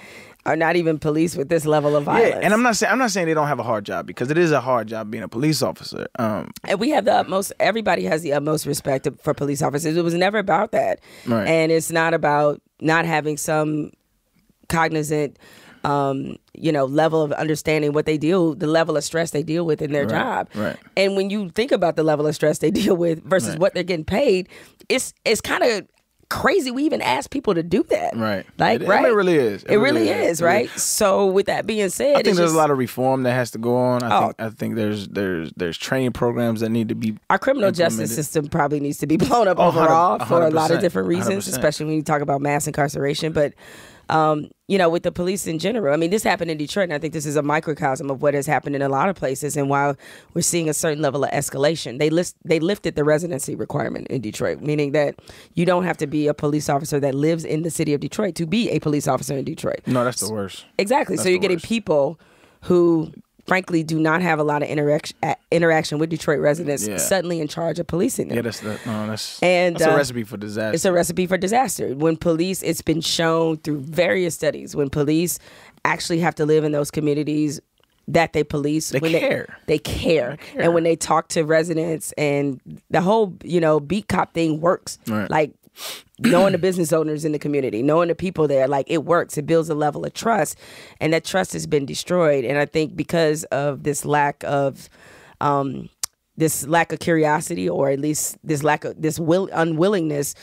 are not even policed with this level of violence. Yeah, and I'm not saying they don't have a hard job, because it is a hard job being a police officer. And we have the utmost, everybody has the utmost respect for police officers. It was never about that. Right. And it's not about not having some cognizant level of understanding what they deal, the level of stress they deal with in their job. Right. And when you think about the level of stress they deal with versus what they're getting paid, it's kind of crazy we even ask people to do that. Right. It really is. It really is, right? So with that being said, I think there's a lot of reform that has to go on. I think there's training programs that need to be implemented. Our criminal justice system probably needs to be blown up overall for a lot of different reasons, 100%. Especially when you talk about mass incarceration. But with the police in general, I mean, this happened in Detroit, and I think this is a microcosm of what has happened in a lot of places. And while we're seeing a certain level of escalation, they lifted the residency requirement in Detroit, meaning that you don't have to be a police officer that lives in the city of Detroit to be a police officer in Detroit. No, that's the worst. Exactly. That's so you're getting people who, frankly, do not have a lot of interaction with Detroit residents suddenly in charge of policing them. Yeah, that's a recipe for disaster. It's a recipe for disaster. When police, it's been shown through various studies, when police actually have to live in those communities that they police, they care. And when they talk to residents, and the whole, beat cop thing works. Right. Like, knowing the business owners in the community, knowing the people there, like, it works. It builds a level of trust, and that trust has been destroyed. And I think because of this lack of curiosity, or at least this lack of unwillingness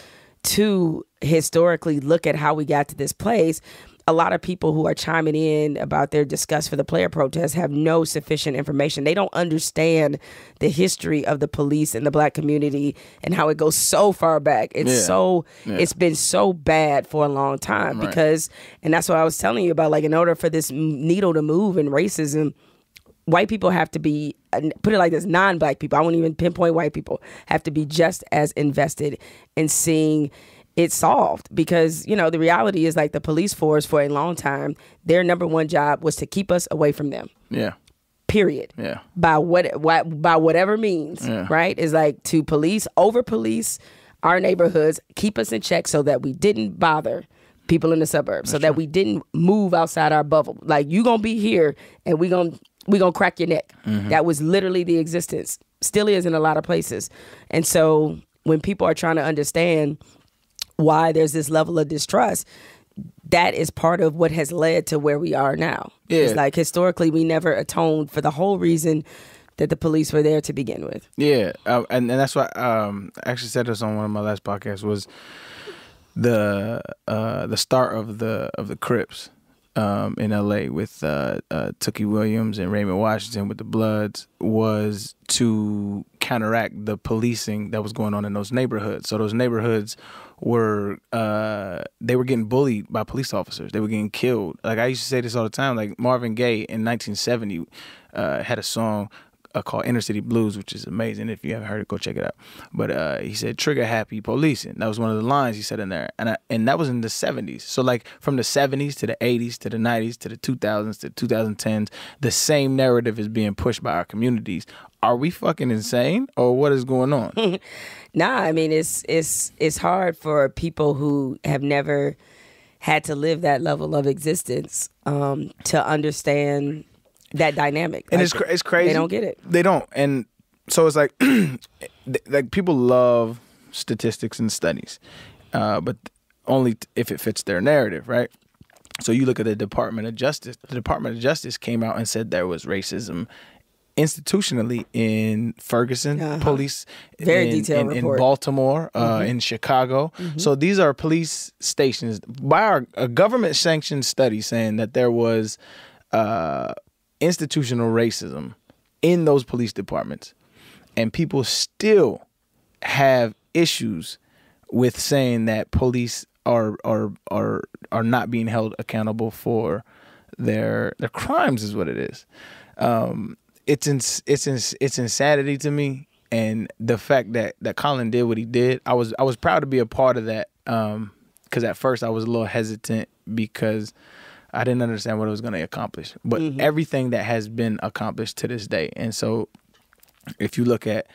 to historically look at how we got to this place, a lot of people who are chiming in about their disgust for the player protests have no sufficient information. They don't understand the history of the police and the black community and how it goes so far back. It's been so bad for a long time because, and that's what I was telling you about, like, in order for this needle to move in racism, white people have to be, put it like this, non-black people, I won't even pinpoint white people, have to be just as invested in seeing it's solved. Because, the reality is, like, the police force for a long time, their number one job was to keep us away from them. Yeah. Period. Yeah. By whatever means, right? Is like to police, over-police our neighborhoods, keep us in check so that we didn't bother people in the suburbs, that we didn't move outside our bubble. Like, you gonna be here and we gonna crack your neck. Mm-hmm. That was literally the existence. Still is in a lot of places. And so when people are trying to understand why there's this level of distrust, that is part of what has led to where we are now. Yeah. It's like, historically, we never atoned for the whole reason that the police were there to begin with. Yeah, and that's why I actually said this on one of my last podcasts, was the start of the Crips in L.A. with Tookie Williams and Raymond Washington with the Bloods, was to counteract the policing that was going on in those neighborhoods. So those neighborhoods were they were getting bullied by police officers. They were getting killed. Like, I used to say this all the time. Like, Marvin Gaye in 1970 had a song called Inner City Blues, which is amazing. If you haven't heard it, go check it out. But he said, "Trigger happy policing." That was one of the lines he said in there, and that was in the 70s. So, like, from the 70s to the 80s to the 90s to the 2000s to 2010s, the same narrative is being pushed by our communities. Are we fucking insane, or what is going on? Nah, I mean, it's hard for people who have never had to live that level of existence to understand that dynamic. And like, it's crazy. They don't get it. They don't. And so it's like, like, people love statistics and studies, but only if it fits their narrative, right? So you look at the Department of Justice. The Department of Justice came out and said there was racism institutionally in Ferguson, police in Baltimore, in Chicago. Mm-hmm. So these are police stations by a government-sanctioned study saying that there was institutional racism in those police departments, and people still have issues with saying that police are not being held accountable for their crimes, is what it is. It's insanity to me, and the fact that Colin did what he did, I was proud to be a part of that. Because at first I was a little hesitant because I didn't understand what it was going to accomplish, but everything that has been accomplished to this day. And so, if you look at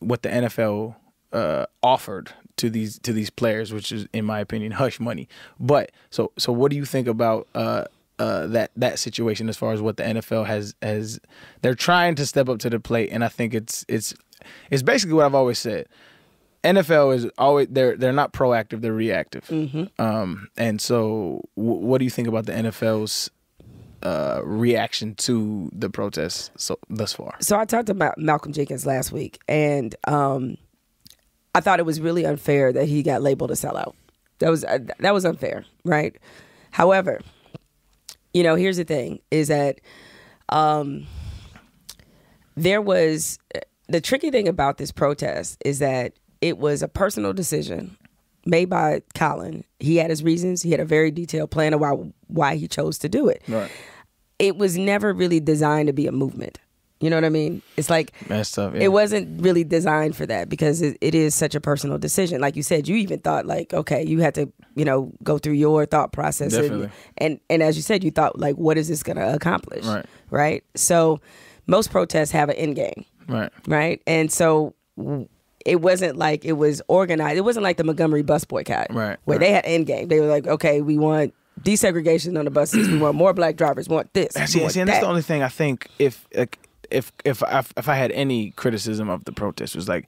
what the NFL offered to these players, which is, in my opinion, hush money. But so what do you think about that situation as far as what the NFL has? They're trying to step up to the plate, and I think it's basically what I've always said. NFL is always, they're not proactive, they're reactive. Mm-hmm. And so what do you think about the NFL's reaction to the protests thus far? So I talked about Malcolm Jenkins last week, and I thought it was really unfair that he got labeled a sellout. That was unfair, right? However, you know, here's the thing, is that there was, the tricky thing about this protest is that it was a personal decision made by Colin. He had his reasons. He had a very detailed plan of why he chose to do it. Right. It was never really designed to be a movement. You know what I mean? It's like, messed up, yeah. It wasn't really designed for that, because it is such a personal decision. Like you said, you even thought like, okay, you had to, you know, go through your thought process. And as you said, you thought like, what is this going to accomplish? Right. Right. So most protests have an end game. Right. Right. And so it wasn't like it was organized. It wasn't like the Montgomery bus boycott. Right. Where they had end game. They were like, okay, we want desegregation on the buses. We want more black drivers. We want this. See, want and that's the only thing I think if I had any criticism of the protest, was like,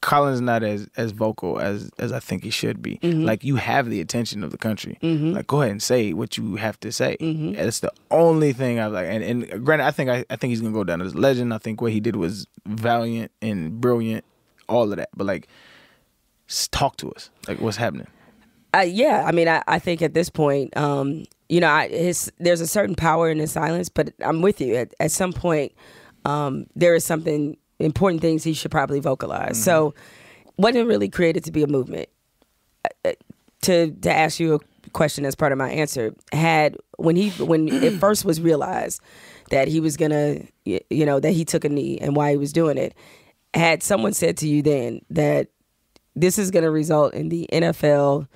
Colin's not as vocal as I think he should be. Mm-hmm. Like, you have the attention of the country. Mm-hmm. Like, go ahead and say what you have to say. Mm-hmm. That's the only thing I like. And granted, I think he's gonna go down as a legend. I think what he did was valiant and brilliant, all of that. But like, talk to us. Like, what's happening? Yeah, I mean, I think at this point, you know, there's a certain power in his silence, but I'm with you. At some point, there is something important things he should probably vocalize. Mm-hmm. So, wasn't really created to be a movement. To ask you a question as part of my answer, when it first was realized that he was gonna, you know, that he took a knee and why he was doing it, had someone said to you then that this is gonna result in the NFL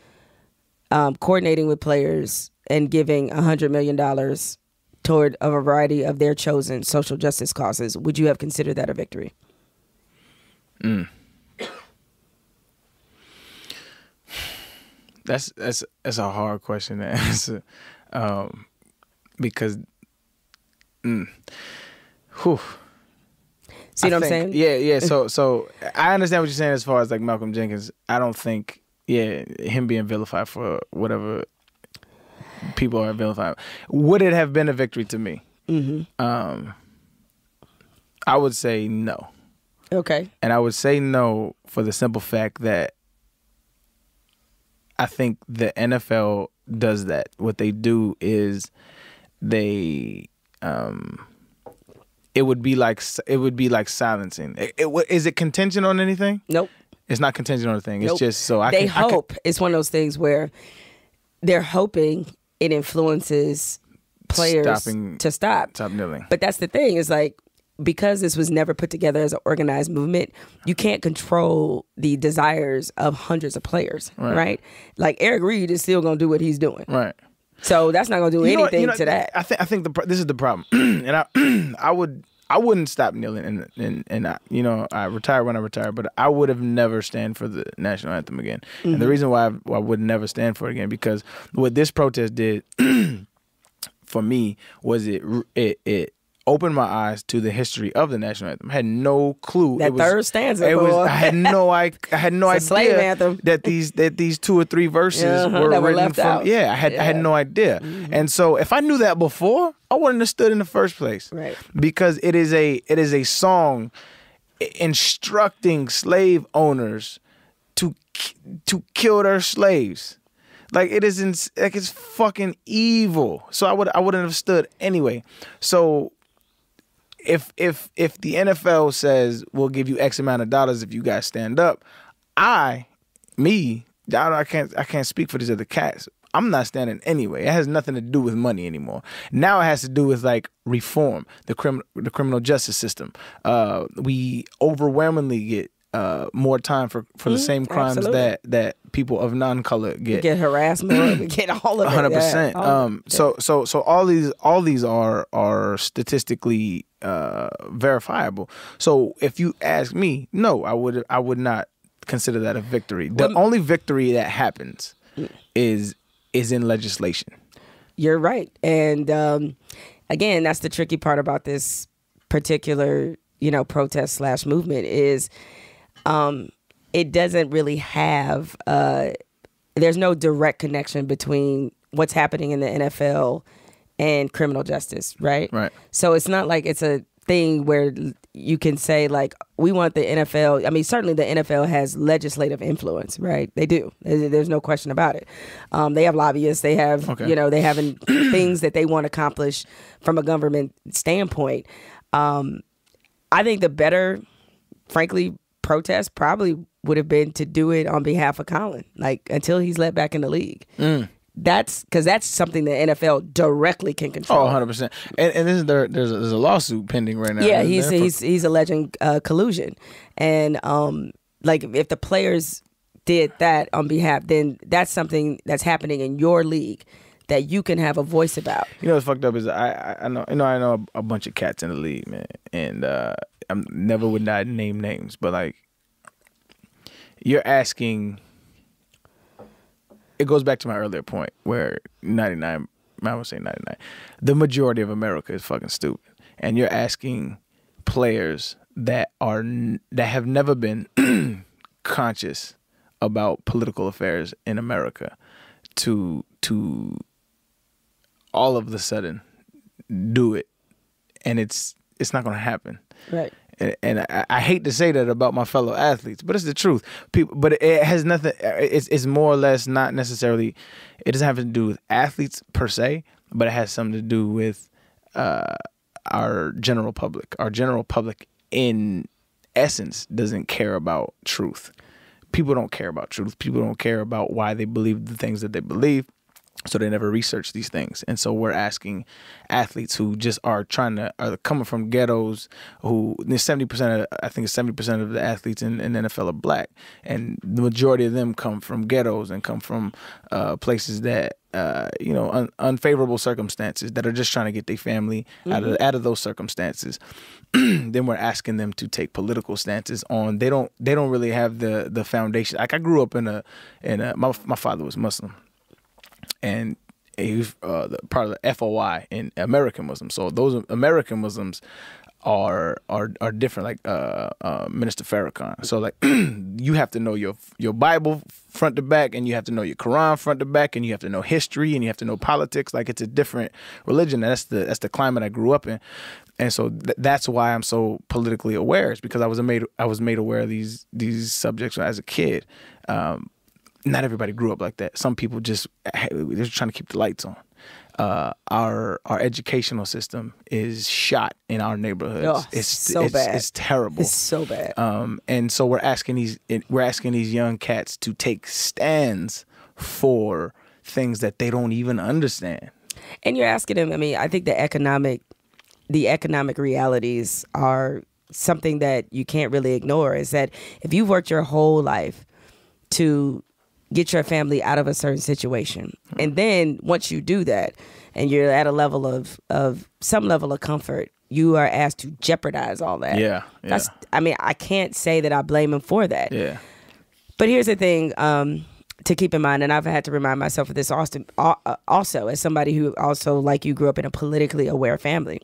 coordinating with players and giving $100 million toward a variety of their chosen social justice causes, would you have considered that a victory? Mm. That's a hard question to answer, because, whew. See what I'm saying? Yeah, yeah. So I understand what you're saying as far as like Malcolm Jenkins. I don't think, yeah, him being vilified for whatever people are vilified. Would it have been a victory to me? Mm-hmm. I would say no. Okay. And I would say no for the simple fact that I think the NFL does that. What they do is they, it would be like silencing. Is it contingent on anything? Nope. It's not contingent on a thing. Nope. It's just so I hope it's one of those things where they're hoping it influences players to stop kneeling. But that's the thing, is like, because this was never put together as an organized movement, you can't control the desires of hundreds of players, right? Like, Eric Reid is still going to do what he's doing. Right. So that's not going to do anything to that. I think this is the problem. And I wouldn't stop kneeling, and you know, I retire when I retire, but I would have never stand for the national anthem again. Mm-hmm. And the reason why I would never stand for it again, because what this protest did for me was it opened my eyes to the history of the national anthem. I had no clue. That third stanza. I had no idea slave anthem. that these two or three verses were written out. Yeah, I had no idea. Mm-hmm. And so if I knew that before, I wouldn't have stood in the first place. Right. Because it is a song instructing slave owners to kill their slaves. Like, it's fucking evil. So I wouldn't have stood anyway. So if the NFL says we'll give you X amount of dollars if you guys stand up, I can't speak for these other cats. I'm not standing anyway. It has nothing to do with money anymore. Now it has to do with like reform, the criminal justice system. We overwhelmingly get more time for the same crimes that people of non-color get. We get harassment. We get all of it. 100%. So all these are statistically verifiable. So if you ask me, no, I would not consider that a victory. The only victory that happens is in legislation. You're right, and again, that's the tricky part about this particular, you know, protest/movement is. it doesn't really have, there's no direct connection between what's happening in the NFL and criminal justice, right? Right. So it's not like it's a thing where you can say, like, we want the NFL. I mean, certainly the NFL has legislative influence, right? They do. There's no question about it. They have lobbyists. They have, you know, they have things that they want to accomplish from a government standpoint. I think the better, frankly, protest probably would have been to do it on behalf of Colin, like, until he's let back in the league. Mm. That's because that's something the NFL directly can control. Oh, 100%. And this is there's a lawsuit pending right now. Yeah, he's alleging collusion, and like, if the players did that on behalf, then that's something that's happening in your league that you can have a voice about. You know what's fucked up is I know a bunch of cats in the league, man, and I never would not name names, but like, you're asking. It goes back to my earlier point where 99, I would say 99, the majority of America is fucking stupid. And you're asking players that have never been conscious about political affairs in America to all of a sudden do it. And it's not going to happen. Right. And I hate to say that about my fellow athletes, but it's the truth. People, but it has nothing. It's more or less not necessarily. It doesn't have to do with athletes per se, but it has something to do with our general public. Our general public, in essence, doesn't care about truth. People don't care about truth. People don't care about why they believe the things that they believe. So they never research these things. And so we're asking athletes who just are trying to, are coming from ghettos, who 70% of, I think 70% of the athletes in the NFL are black. And the majority of them come from ghettos and come from places that, you know, unfavorable circumstances, that are just trying to get their family out of those circumstances. Then we're asking them to take political stances on, they don't really have the foundation. Like, I grew up in a my father was Muslim. And he's part of the FOI in American Muslims. So those American Muslims are different, like Minister Farrakhan. So, like, you have to know your Bible front to back, and you have to know your Quran front to back, and you have to know history, and you have to know politics. Like, it's a different religion. And that's the climate I grew up in. And so that's why I'm so politically aware. It's because I was made aware of these subjects as a kid. Not everybody grew up like that. Some people they're trying to keep the lights on. Our educational system is shot in our neighborhoods. Oh, it's so bad. It's terrible. It's so bad. And so we're asking these young cats to take stands for things that they don't even understand. And you're asking them. I mean, I think the economic realities are something that you can't really ignore. Is that if you've worked your whole life to get your family out of a certain situation, and then once you do that and you're at a level of some level of comfort, you are asked to jeopardize all that. Yeah. That's, I mean, I can't say that I blame him for that. Yeah. But here's the thing to keep in mind, and I've had to remind myself of this also as somebody who also, like you, grew up in a politically aware family.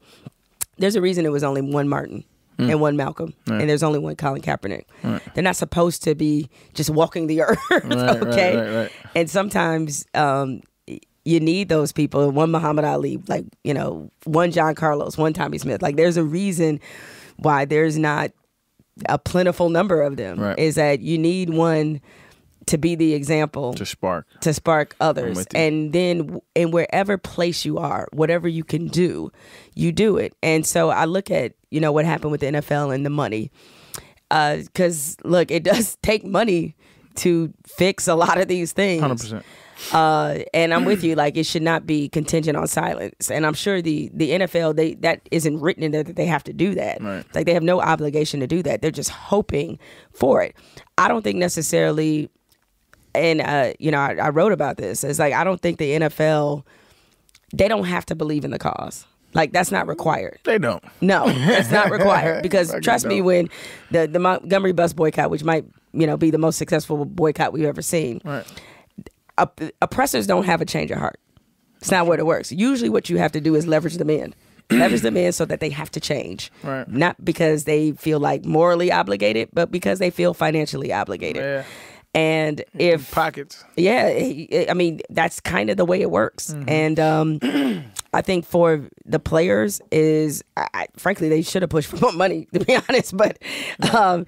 There's a reason it was only one Martin and one Malcolm, right, and there's only one Colin Kaepernick. Right. They're not supposed to be just walking the earth, okay? Right. And sometimes you need those people. One Muhammad Ali, like, you know, one John Carlos, one Tommy Smith. Like, there's a reason why there's not a plentiful number of them. Right. Is that you need one to be the example, to spark others, and then in wherever place you are, whatever you can do, you do it. And so I look at, you know, what happened with the NFL and the money, because look, it does take money to fix a lot of these things. 100%. And I'm with you. Like, it should not be contingent on silence. And I'm sure the NFL, that isn't written in there that they have to do that. Right. Like, they have no obligation to do that. They're just hoping for it. I don't think necessarily. And, you know, I wrote about this. It's like, I don't think the NFL, they don't have to believe in the cause. Like, that's not required. They don't. No, it's not required. Because trust me, when the Montgomery bus boycott, which might, you know, be the most successful boycott we've ever seen, right, oppressors don't have a change of heart. It's not what it works. Usually what you have to do is leverage them in. leverage them in so that they have to change. Right. Not because they feel like morally obligated, but because they feel financially obligated. Yeah. And if pockets, yeah, I mean, that's kind of the way it works. Mm-hmm. And I think for the players is, frankly, they should have pushed for more money, to be honest. But for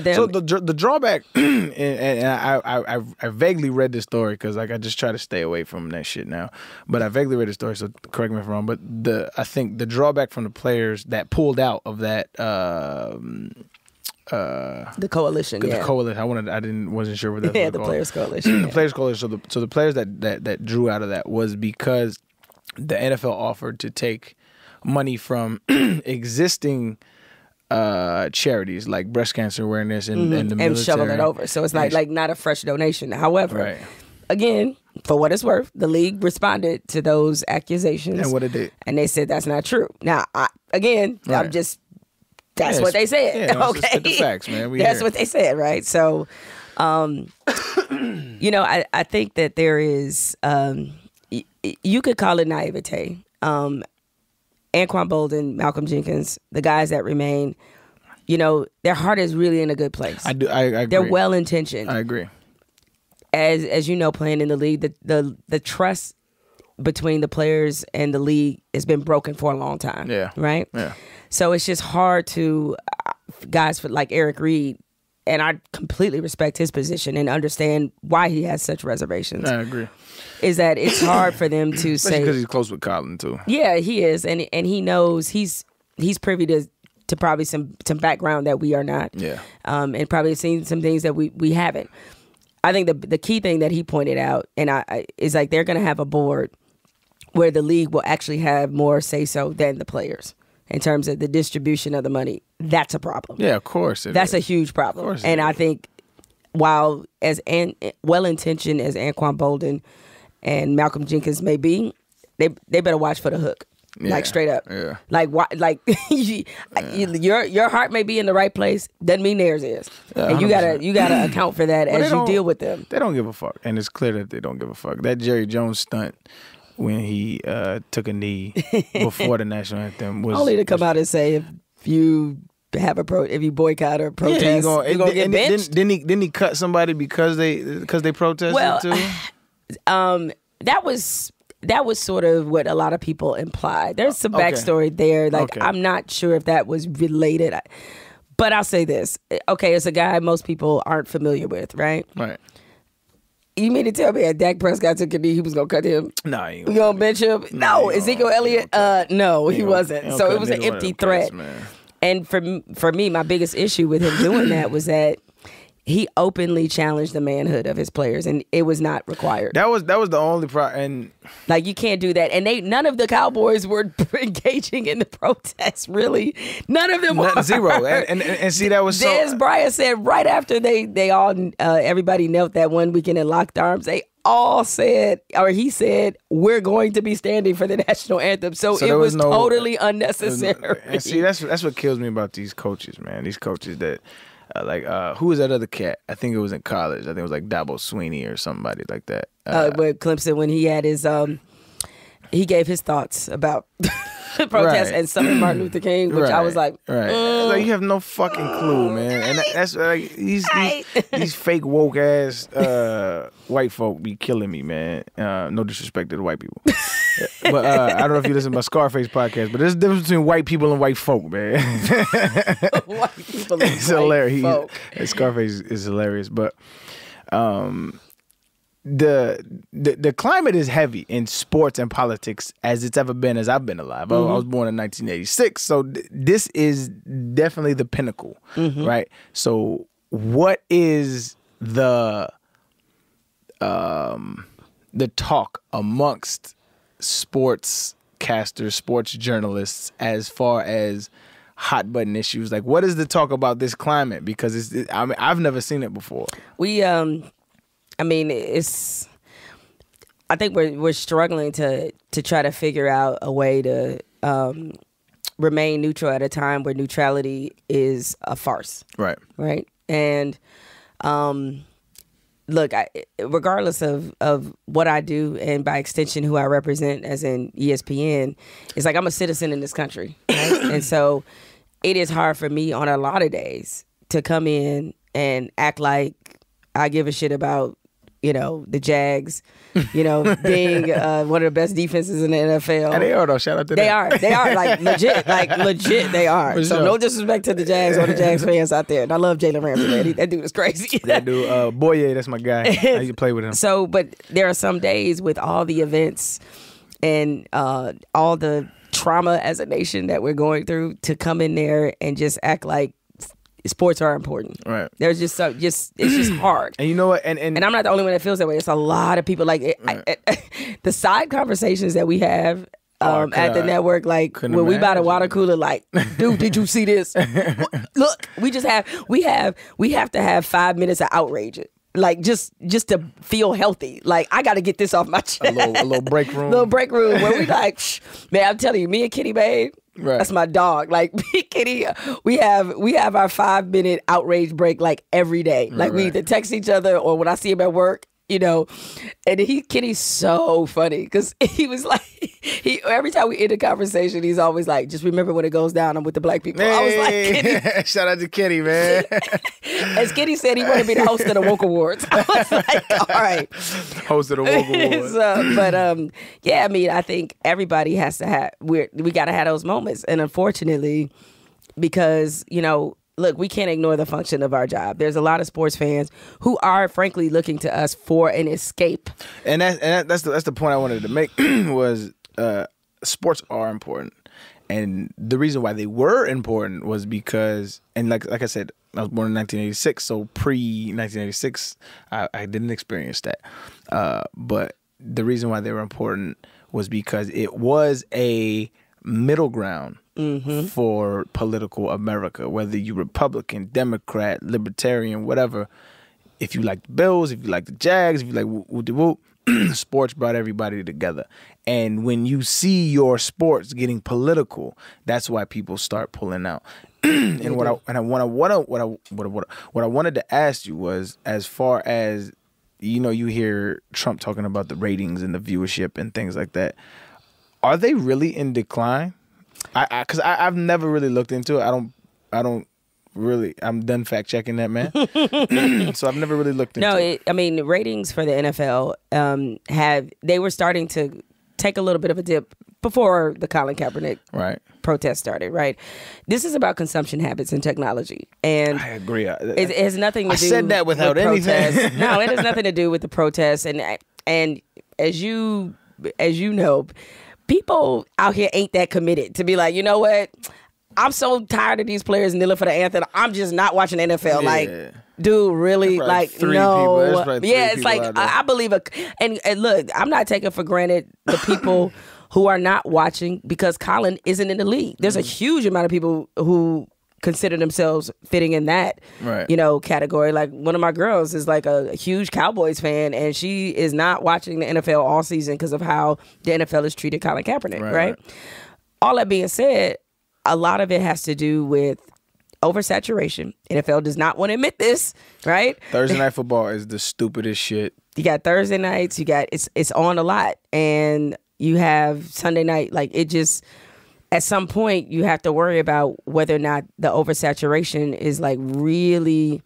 them, so the drawback, and I vaguely read this story because like I just try to stay away from that shit now. But I vaguely read the story, so correct me if I'm wrong. But I think the drawback from the players that pulled out of that. The coalition, yeah. The coalition. I wasn't sure what that was. Yeah, the players' coalition. The players' coalition. So the players that drew out of that was because the NFL offered to take money from existing charities like breast cancer awareness and, and the military. And shovel it over. So it's not a fresh donation. However, again, for what it's worth, the league responded to those accusations. And what it did. And they said that's not true. Now, I'm just... That's what they said. Yeah, no, okay, the facts, man. That's what they said, right? So, you know, I think that there is, you could call it naivete. Anquan Bolden, Malcolm Jenkins, the guys that remain, you know, their heart is really in a good place. I agree. They're well intentioned. I agree. As you know, playing in the league, the trust between the players and the league has been broken for a long time. Yeah. Right? Yeah. So it's just hard to guys like Eric Reid, and I completely respect his position and understand why he has such reservations. I agree. Is that it's hard for them to say, because he's close with Colin too. Yeah, he is, and he knows he's privy to probably some background that we are not. Yeah. And probably seen some things that we haven't. I think the key thing that he pointed out and is like they're going to have a board where the league will actually have more say-so than the players in terms of the distribution of the money. That's a problem. Yeah, of course. That's a huge problem. And I think while as well-intentioned as Anquan Bolden and Malcolm Jenkins may be, they better watch for the hook. Yeah, like straight up. Yeah. Like what? Like your heart may be in the right place, doesn't mean theirs is. And you gotta account for that as you deal with them. They don't give a fuck, and it's clear that they don't give a fuck. That Jerry Jones stunt when he took a knee before the national anthem was only to come out and say if you boycott or protest, yeah, you're gonna get benched. Didn't he cut somebody because they protested too? That was sort of what a lot of people implied. There's some backstory there. Like, I'm not sure if that was related. But I'll say this. Okay, it's a guy most people aren't familiar with, right? Right. You mean to tell me that Dak Prescott took a knee, he was going to cut him? No, he wasn't. You going to bench him? No. Ezekiel Elliott? No, he wasn't. So it was an empty threat. And for me, my biggest issue with him doing that was that he openly challenged the manhood of his players, and it was not required. That was the only problem. And like, you can't do that. And none of the Cowboys were engaging in the protests. Really, none of them were. Zero. And see, that was Des Bryant said right after they all everybody knelt that one weekend and locked arms. They all said, or he said, we're going to be standing for the national anthem. So it was totally unnecessary. And see, that's what kills me about these coaches, man. These coaches that. Who was that other cat? I think it was in college. I think it was like Dabo Sweeney or somebody like that. But Clemson, when he had his, he gave his thoughts about protests and something Martin Luther King, which I was like, like, you have no fucking clue, man. And that's like these fake woke ass white folk be killing me, man. No disrespect to the white people. But I don't know if you listen to my Scarface podcast, but there's a difference between white people and white folk, man. White people and it's white hilarious. Folk. Scarface is hilarious, but the climate is heavy in sports and politics as it's ever been as I've been alive. I was born in 1986, so this is definitely the pinnacle, right? So what is the talk amongst sportscasters, sports journalists, as far as hot button issues? Like, what is the talk about this climate? Because I mean, I've never seen it before. I mean, I think we're struggling to try to figure out a way to remain neutral at a time where neutrality is a farce. Right. Right. And look, regardless of what I do and by extension who I represent, as in ESPN, it's like I'm a citizen in this country. Right? And so it is hard for me on a lot of days to come in and act like I give a shit about, you know, the Jags, you know, being one of the best defenses in the NFL. And they are, though. Shout out to them. They are. Like, legit. Like, legit, they are. For so sure. No disrespect to the Jags or the Jags fans out there. And I love Jalen Ramsey, man. That dude is crazy. That dude, Boye, that's my guy. I used to play with him. So, but there are some days with all the events and all the trauma as a nation that we're going through, to come in there and just act like sports are important. Right. There's just so it's just hard. And you know what? And I'm not the only one that feels that way. It's a lot of people. Like the side conversations that we have at the network, like when we buy the water cooler, like, dude, did you see this? Look, we have to have 5 minutes of outrage. Like just to feel healthy. Like, I got to get this off my chest. A little break room. Where we like, man, I'm telling you, me and Kitty Babe. Right. That's my dog. Like, Kitty, we have our 5 minute outrage break like every day. Like we either text each other or when I see him at work, you know. And Kitty's so funny because he was like, every time we end a conversation, he's always like, just remember when it goes down, I'm with the black people. Hey. I was like, Kitty. Shout out to Kitty, man. As Kitty said, he wanted to be the host of the Woke Awards. I was like, all right. Host of the Woke Awards. Yeah, I mean, I think everybody has to have, we got to have those moments. And unfortunately, because, you know, look, we can't ignore the function of our job. There's a lot of sports fans who are, frankly, looking to us for an escape. And that's the point I wanted to make was sports are important, and the reason why they were important was because, and like I said, I was born in 1986, so pre-1986, I didn't experience that. But the reason why they were important was because it was a middle ground. Mm-hmm. For political America, whether you Republican, Democrat, Libertarian, whatever, if you like the Bills, if you like the Jags, if you like whoop-de-whoop, sports brought everybody together. And when you see your sports getting political, that's why people start pulling out. And what I wanted to ask you was, as far as, you know, you hear Trump talking about the ratings and the viewership and things like that, are they really in decline? Because I've never really looked into it. I don't really. I'm done fact checking that, man. So I've never really looked into it. No, I mean, the ratings for the NFL they were starting to take a little bit of a dip before the Colin Kaepernick protest started. Right. This is about consumption habits and technology. And I agree. It has nothing to do. I said that without anything. No, it has nothing to do with the protests. And as you know, people out here ain't that committed to be like, you know what? I'm so tired of these players kneeling for the anthem. I'm just not watching the NFL. Yeah. Like, dude, really? Like, no. Yeah, it's like, I believe. And look, I'm not taking for granted the people who are not watching because Colin isn't in the league. There's a huge amount of people who consider themselves fitting in that, you know, category. Like, one of my girls is like a huge Cowboys fan, and she is not watching the NFL all season because of how the NFL has treated Colin Kaepernick, right? All that being said, a lot of it has to do with oversaturation. NFL does not want to admit this, right? Thursday Night Football is the stupidest shit. You got Thursday nights, it's on a lot, and you have Sunday night. Like, it just... At some point, you have to worry about whether or not the oversaturation is like really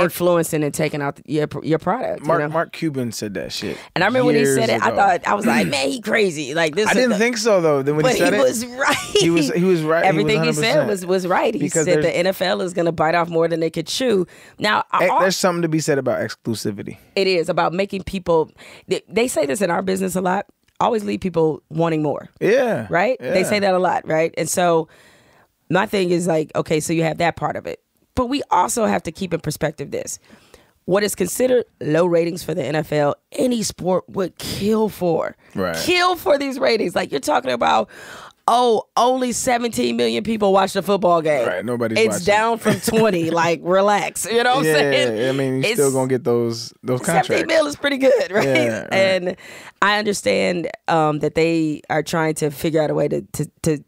influencing and taking out your product. Mark Cuban said that shit, and I remember when he said it, I thought, I was like, man, he crazy. Like, this. I didn't think so though. Then when he said it, but he was right. He was right. Everything he said was right. He said the NFL is going to bite off more than they could chew. Now, there's something to be said about exclusivity. It is about making people. They say this in our business a lot. Always leave people wanting more. Yeah. Right? Yeah. They say that a lot, right? And so my thing is like, okay, so you have that part of it. But we also have to keep in perspective this. What is considered low ratings for the NFL, any sport would kill for. Right. Kill for these ratings. Like, you're talking about oh, only 17 million people watch the football game. Right, nobody's watching. It's down from 20. Like, relax. You know what I'm saying? Yeah, I mean, you're still going to get those contracts. 17 million is pretty good, right? Yeah, right. And I understand that they are trying to figure out a way to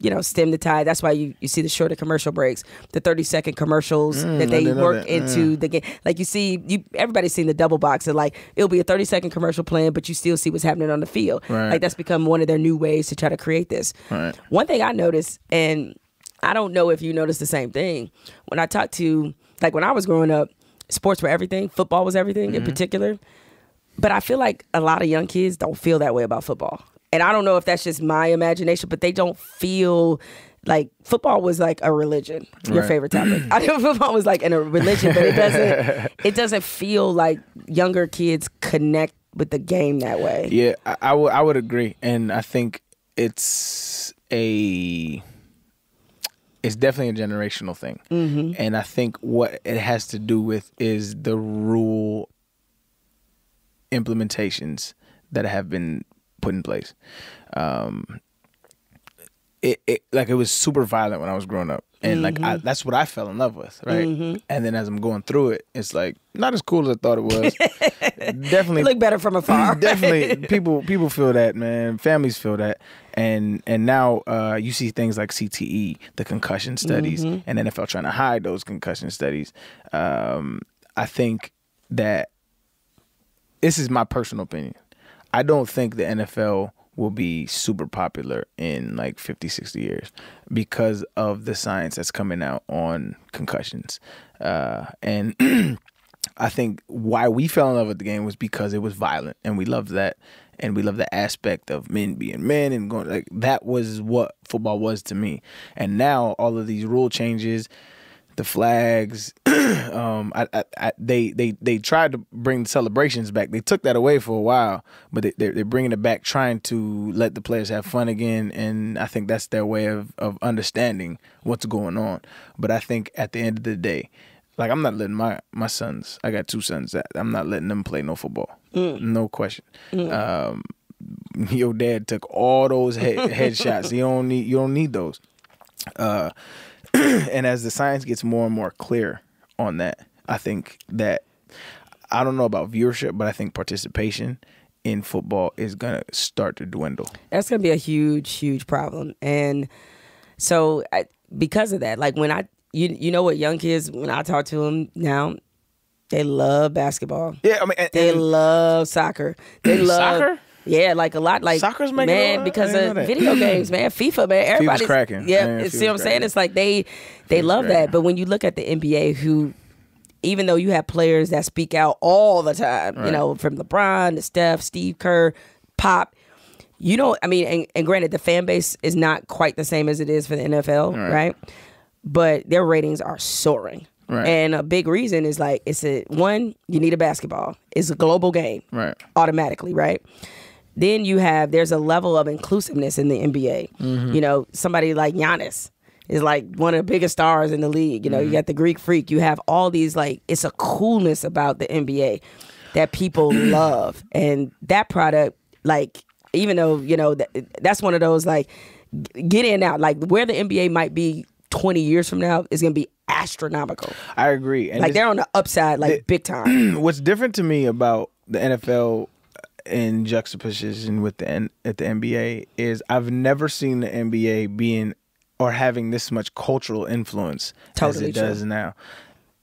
you know, stem the tide. That's why you see the shorter commercial breaks, the 30-second commercials that they work into the game. Like, you see, everybody's seen the double box. And, like, it'll be a 30-second commercial plan, but you still see what's happening on the field. Right. Like, that's become one of their new ways to try to create this. Right. One thing I noticed, and I don't know if you noticed the same thing, when I talked to, like, when I was growing up, sports were everything, football was everything in particular, but I feel like a lot of young kids don't feel that way about football. And I don't know if that's just my imagination, but they don't feel like football was like a religion, your favorite topic. I know football was like a religion, but it doesn't feel like younger kids connect with the game that way. Yeah, I would agree. And I think it's definitely a generational thing. And I think what it has to do with is the rule implementations that have been put in place. It was super violent when I was growing up, and like that's what I fell in love with, right? And then as I'm going through it, it's like not as cool as I thought it was. Definitely look better from afar. Definitely, people feel that, man. Families feel that, and now you see things like CTE, the concussion studies, and NFL trying to hide those concussion studies. I think that this is my personal opinion. I don't think the NFL will be super popular in like 50, 60 years because of the science that's coming out on concussions. And I think why we fell in love with the game was because it was violent, and we loved that. And we loved the aspect of men being men and going, like, that was what football was to me. And now all of these rule changes, the flags, they tried to bring the celebrations back. They took that away for a while, but they're bringing it back, trying to let the players have fun again. And I think that's their way of understanding what's going on. But I think at the end of the day, like, I'm not letting my sons, I got 2 sons, I'm not letting them play no football, no question. Your dad took all those headshots. You don't need those. And as the science gets more and more clear on that, I think that, I don't know about viewership, but I think participation in football is going to start to dwindle. That's going to be a huge, huge problem. And so because of that, like, when you know what, young kids, when I talk to them now, they love basketball. Yeah, I mean, they love soccer. They love soccer. Yeah, like a lot. Like, soccer's making, man, because of video games, man. FIFA, man. Everybody's cracking. Yeah, man, see what I'm saying? It's like they love that. But when you look at the NBA, who, even though you have players that speak out all the time, you know, from LeBron to Steph, Steve Kerr, Pop, you know, I mean, and granted, the fan base is not quite the same as it is for the NFL, right? But their ratings are soaring. Right. And a big reason is, like, one, you need a basketball. It's a global game. Right. Automatically, right? Then there's a level of inclusiveness in the NBA. You know, somebody like Giannis is like one of the biggest stars in the league. You know, you got the Greek Freak. You have all these, like, it's a coolness about the NBA that people love. And that product, like, even though, you know, that's one of those, like, get in now. Like, where the NBA might be 20 years from now is going to be astronomical. I agree. And like, they're on the upside, like, big time. What's different to me about the NFL in juxtaposition with the NBA is I've never seen the NBA being or having this much cultural influence as it does now.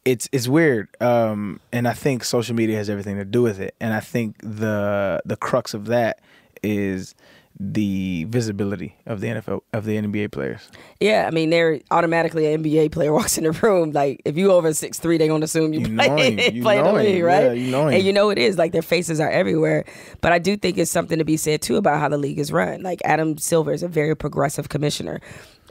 It's weird, and I think social media has everything to do with it. And I think the crux of that is the visibility of the NFL, of the NBA players. Yeah, I mean, they're automatically, an NBA player walks in the room, like, if you over 6'3", they're going to assume you play the league, right? Yeah, you know him. And you know it is, like, their faces are everywhere. But I do think it's something to be said, too, about how the league is run. Like, Adam Silver is a very progressive commissioner.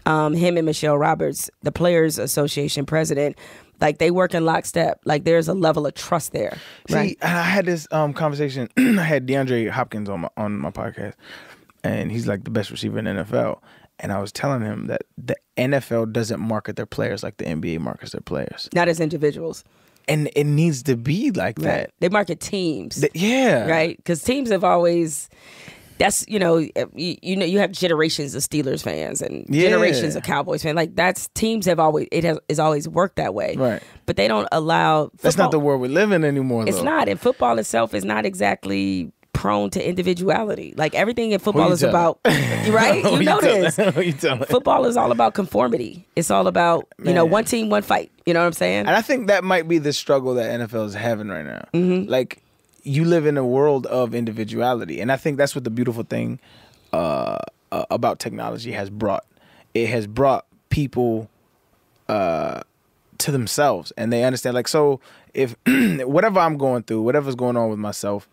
Him and Michelle Roberts, the Players Association president, like, they work in lockstep. Like, there's a level of trust there. Right? See, I had this conversation. I had DeAndre Hopkins on my podcast. And he's like the best receiver in the NFL. And I was telling him that the NFL doesn't market their players like the NBA markets their players. Not as individuals. And it needs to be like that. They market teams. Because teams have always... that's, you have generations of Steelers fans and generations of Cowboys fans. Like, that's teams have always, it's always worked that way. Right. But they don't allow football. That's not the world we live in anymore, though. It's not. And football itself is not exactly prone to individuality. Like, everything in football is about, right? You know this. Football is all about conformity. It's all about, one team, one fight. You know what I'm saying? And I think that might be the struggle that NFL is having right now. Mm-hmm. Like, you live in a world of individuality. And I think that's what the beautiful thing about technology has brought. It has brought people to themselves. And they understand, like, so if whatever I'm going through, whatever's going on with myself,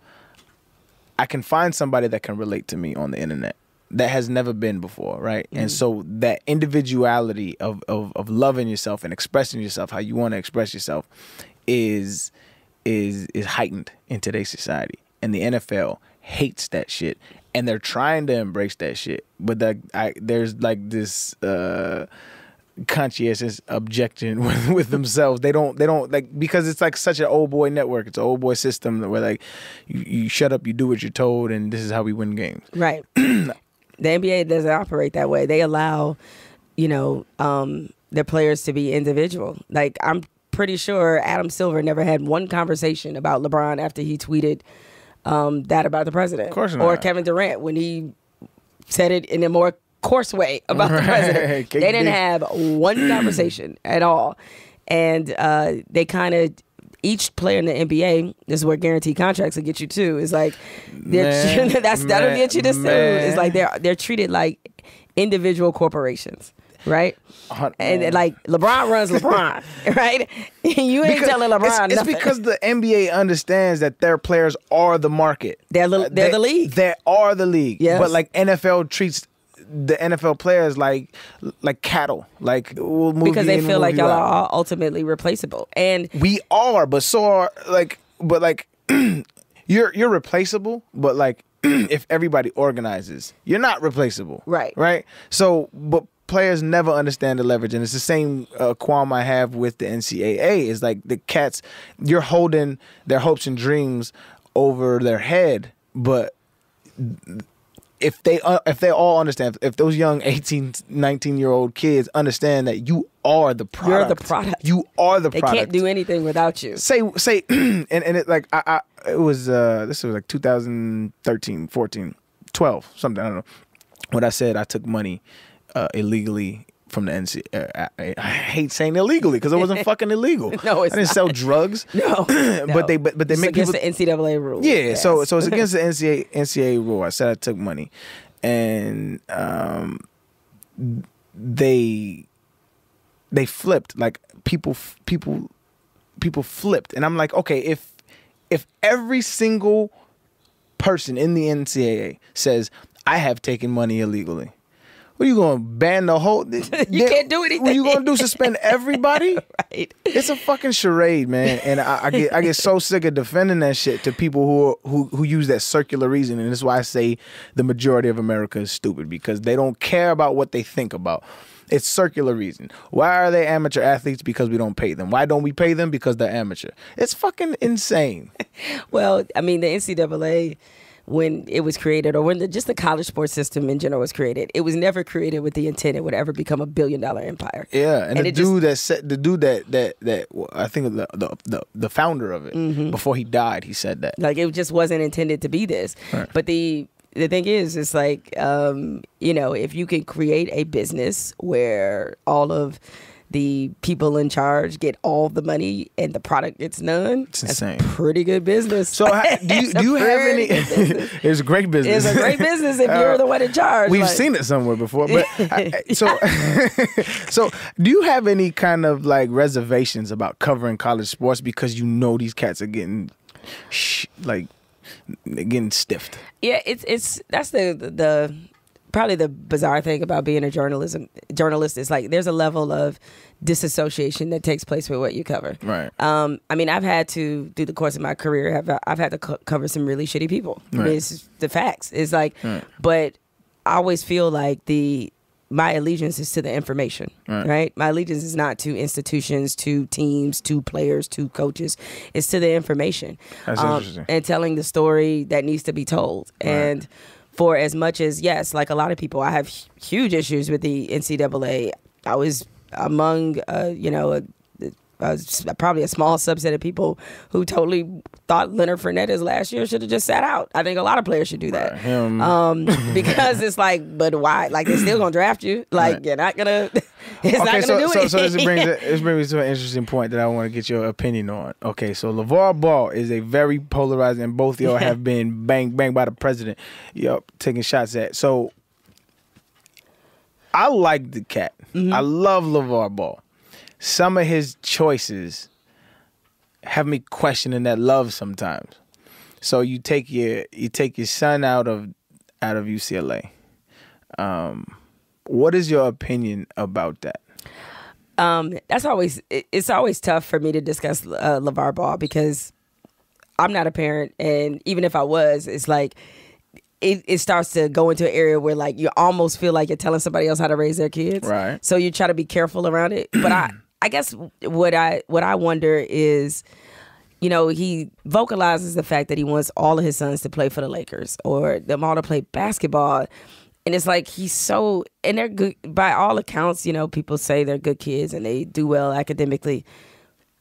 I can find somebody that can relate to me on the internet that has never been before, right? Mm-hmm. And so that individuality of loving yourself and expressing yourself how you want to express yourself is heightened in today's society. And the NFL hates that shit, and they're trying to embrace that shit. But there's like this conscientious objection with themselves. They don't like, because it's like such an old boy network. It's an old boy system where like you shut up, you do what you're told, and this is how we win games. Right. The NBA doesn't operate that way. They allow, their players to be individual. Like, I'm pretty sure Adam Silver never had one conversation about LeBron after he tweeted that about the president. Of course not. Or Kevin Durant when he said it in a more coarse way about the president. They didn't have one conversation at all. And they kind of, each player in the NBA, this is where guaranteed contracts will get you too, is like, that'll get you this too. It's like they're treated like individual corporations. Right? And like, LeBron runs LeBron, right? You ain't telling LeBron nothing. It's because the NBA understands that their players are the market. They're the league. They are the league. Yes. But like, NFL treats the NFL players like cattle. Like, we'll move, because they feel like y'all are ultimately replaceable. And we are, but so are like, but like you're replaceable, but like if everybody organizes, you're not replaceable. Right. Right? So, but players never understand the leverage, and it's the same qualm I have with the NCAA. Is like, the cats, you're holding their hopes and dreams over their head, but if they all understand, if those young 18, 19-year-old kids understand that you are the product, they can't do anything without you. Say, and it like it was this was like 2013, 14, 12, something, I don't know. When I said I took money illegally from the NCAA. I hate saying illegally because it wasn't fucking illegal. No, it's I didn't sell drugs. No, but they make people, against the NCAA rules. Yeah, yes. so it's against the NCAA rule. I said I took money, and they flipped. Like, people flipped, and I'm like, okay, if every single person in the NCAA says I have taken money illegally, what, you gonna ban the whole? You can't do anything. What you gonna do? Suspend everybody? Right. It's a fucking charade, man. And I get so sick of defending that shit to people who use that circular reason. And that's why I say the majority of America is stupid, because they don't care about what they think about. It's circular reason. Why are they amateur athletes? Because we don't pay them. Why don't we pay them? Because they're amateur. It's fucking insane. Well, I mean, the NCAA, when it was created, or when just the college sports system in general was created, it was never created with the intent it would ever become $1 billion empire. Yeah, and the dude that I think the founder of it, mm-hmm, before he died, he said that like it just wasn't intended to be this. Right. But the thing is, it's like if you can create a business where all of the people in charge get all the money and the product gets none, it's insane. That's pretty good business. So do you have any? It's a great business. It's a great business if you're the one in charge. We've seen it somewhere before. But so do you have any kind of like reservations about covering college sports because you know these cats are getting getting stiffed? Yeah, it's that's the probably the bizarre thing about being a journalist is like there's a level of disassociation that takes place with what you cover. Right. I mean, I've had to, through the course of my career, I've had to cover some really shitty people. Right. I mean, it's the facts. It's like, right. But I always feel like my allegiance is to the information, right? My allegiance is not to institutions, to teams, to players, to coaches. It's to the information. That's interesting. And telling the story that needs to be told. Right. And for as much as, yes, like a lot of people, I have huge issues with the NCAA. I was among, probably a small subset of people who totally thought Leonard Fernandez last year should have just sat out. I think a lot of players should do that. Because it's like, but why? Like, they're still going to draft you. Like, right. You're not going to, it's not going to do anything. So this brings to an interesting point that I want to get your opinion on. Okay, so LeVar Ball is a very polarizing, and both y'all have been bang by the president. Yup, taking shots at. So, I like the cat. I love LeVar Ball. Some of his choices have me questioning that love sometimes. So you take your son out of UCLA. What is your opinion about that? It's always tough for me to discuss LeVar Ball because I'm not a parent, and even if I was, it's like it starts to go into an area where like you almost feel like you're telling somebody else how to raise their kids. Right. So you try to be careful around it, but I guess what I wonder is, you know, he vocalizes the fact that he wants all of his sons to play for the Lakers or them all to play basketball. And it's like he's so, and they're good, by all accounts, you know, people say they're good kids and they do well academically.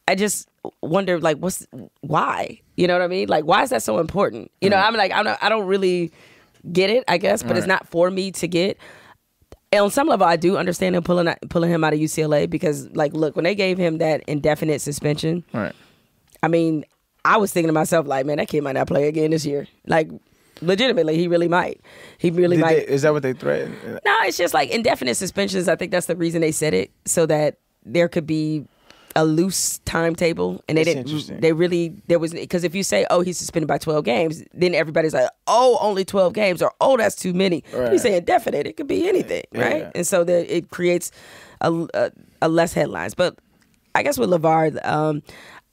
I just wonder, like, why? You know what I mean? Like, why is that so important? You know, I'm like, I don't really get it, I guess, but it's not for me to get. And on some level, I do understand him pulling him out of UCLA because, like, look, when they gave him that indefinite suspension, I mean, I was thinking to myself, like, man, that kid might not play again this year. Like, legitimately, he really might. He really might. Is that what they threatened? No, it's just, like, indefinite suspensions. I think that's the reason they said it, so that there could be a loose timetable. And because if you say, oh, he's suspended by 12 games, then everybody's like, oh, only 12 games, or oh, that's too many. You say indefinite, it could be anything, right? And so that it creates a less headlines. But I guess with LeVar,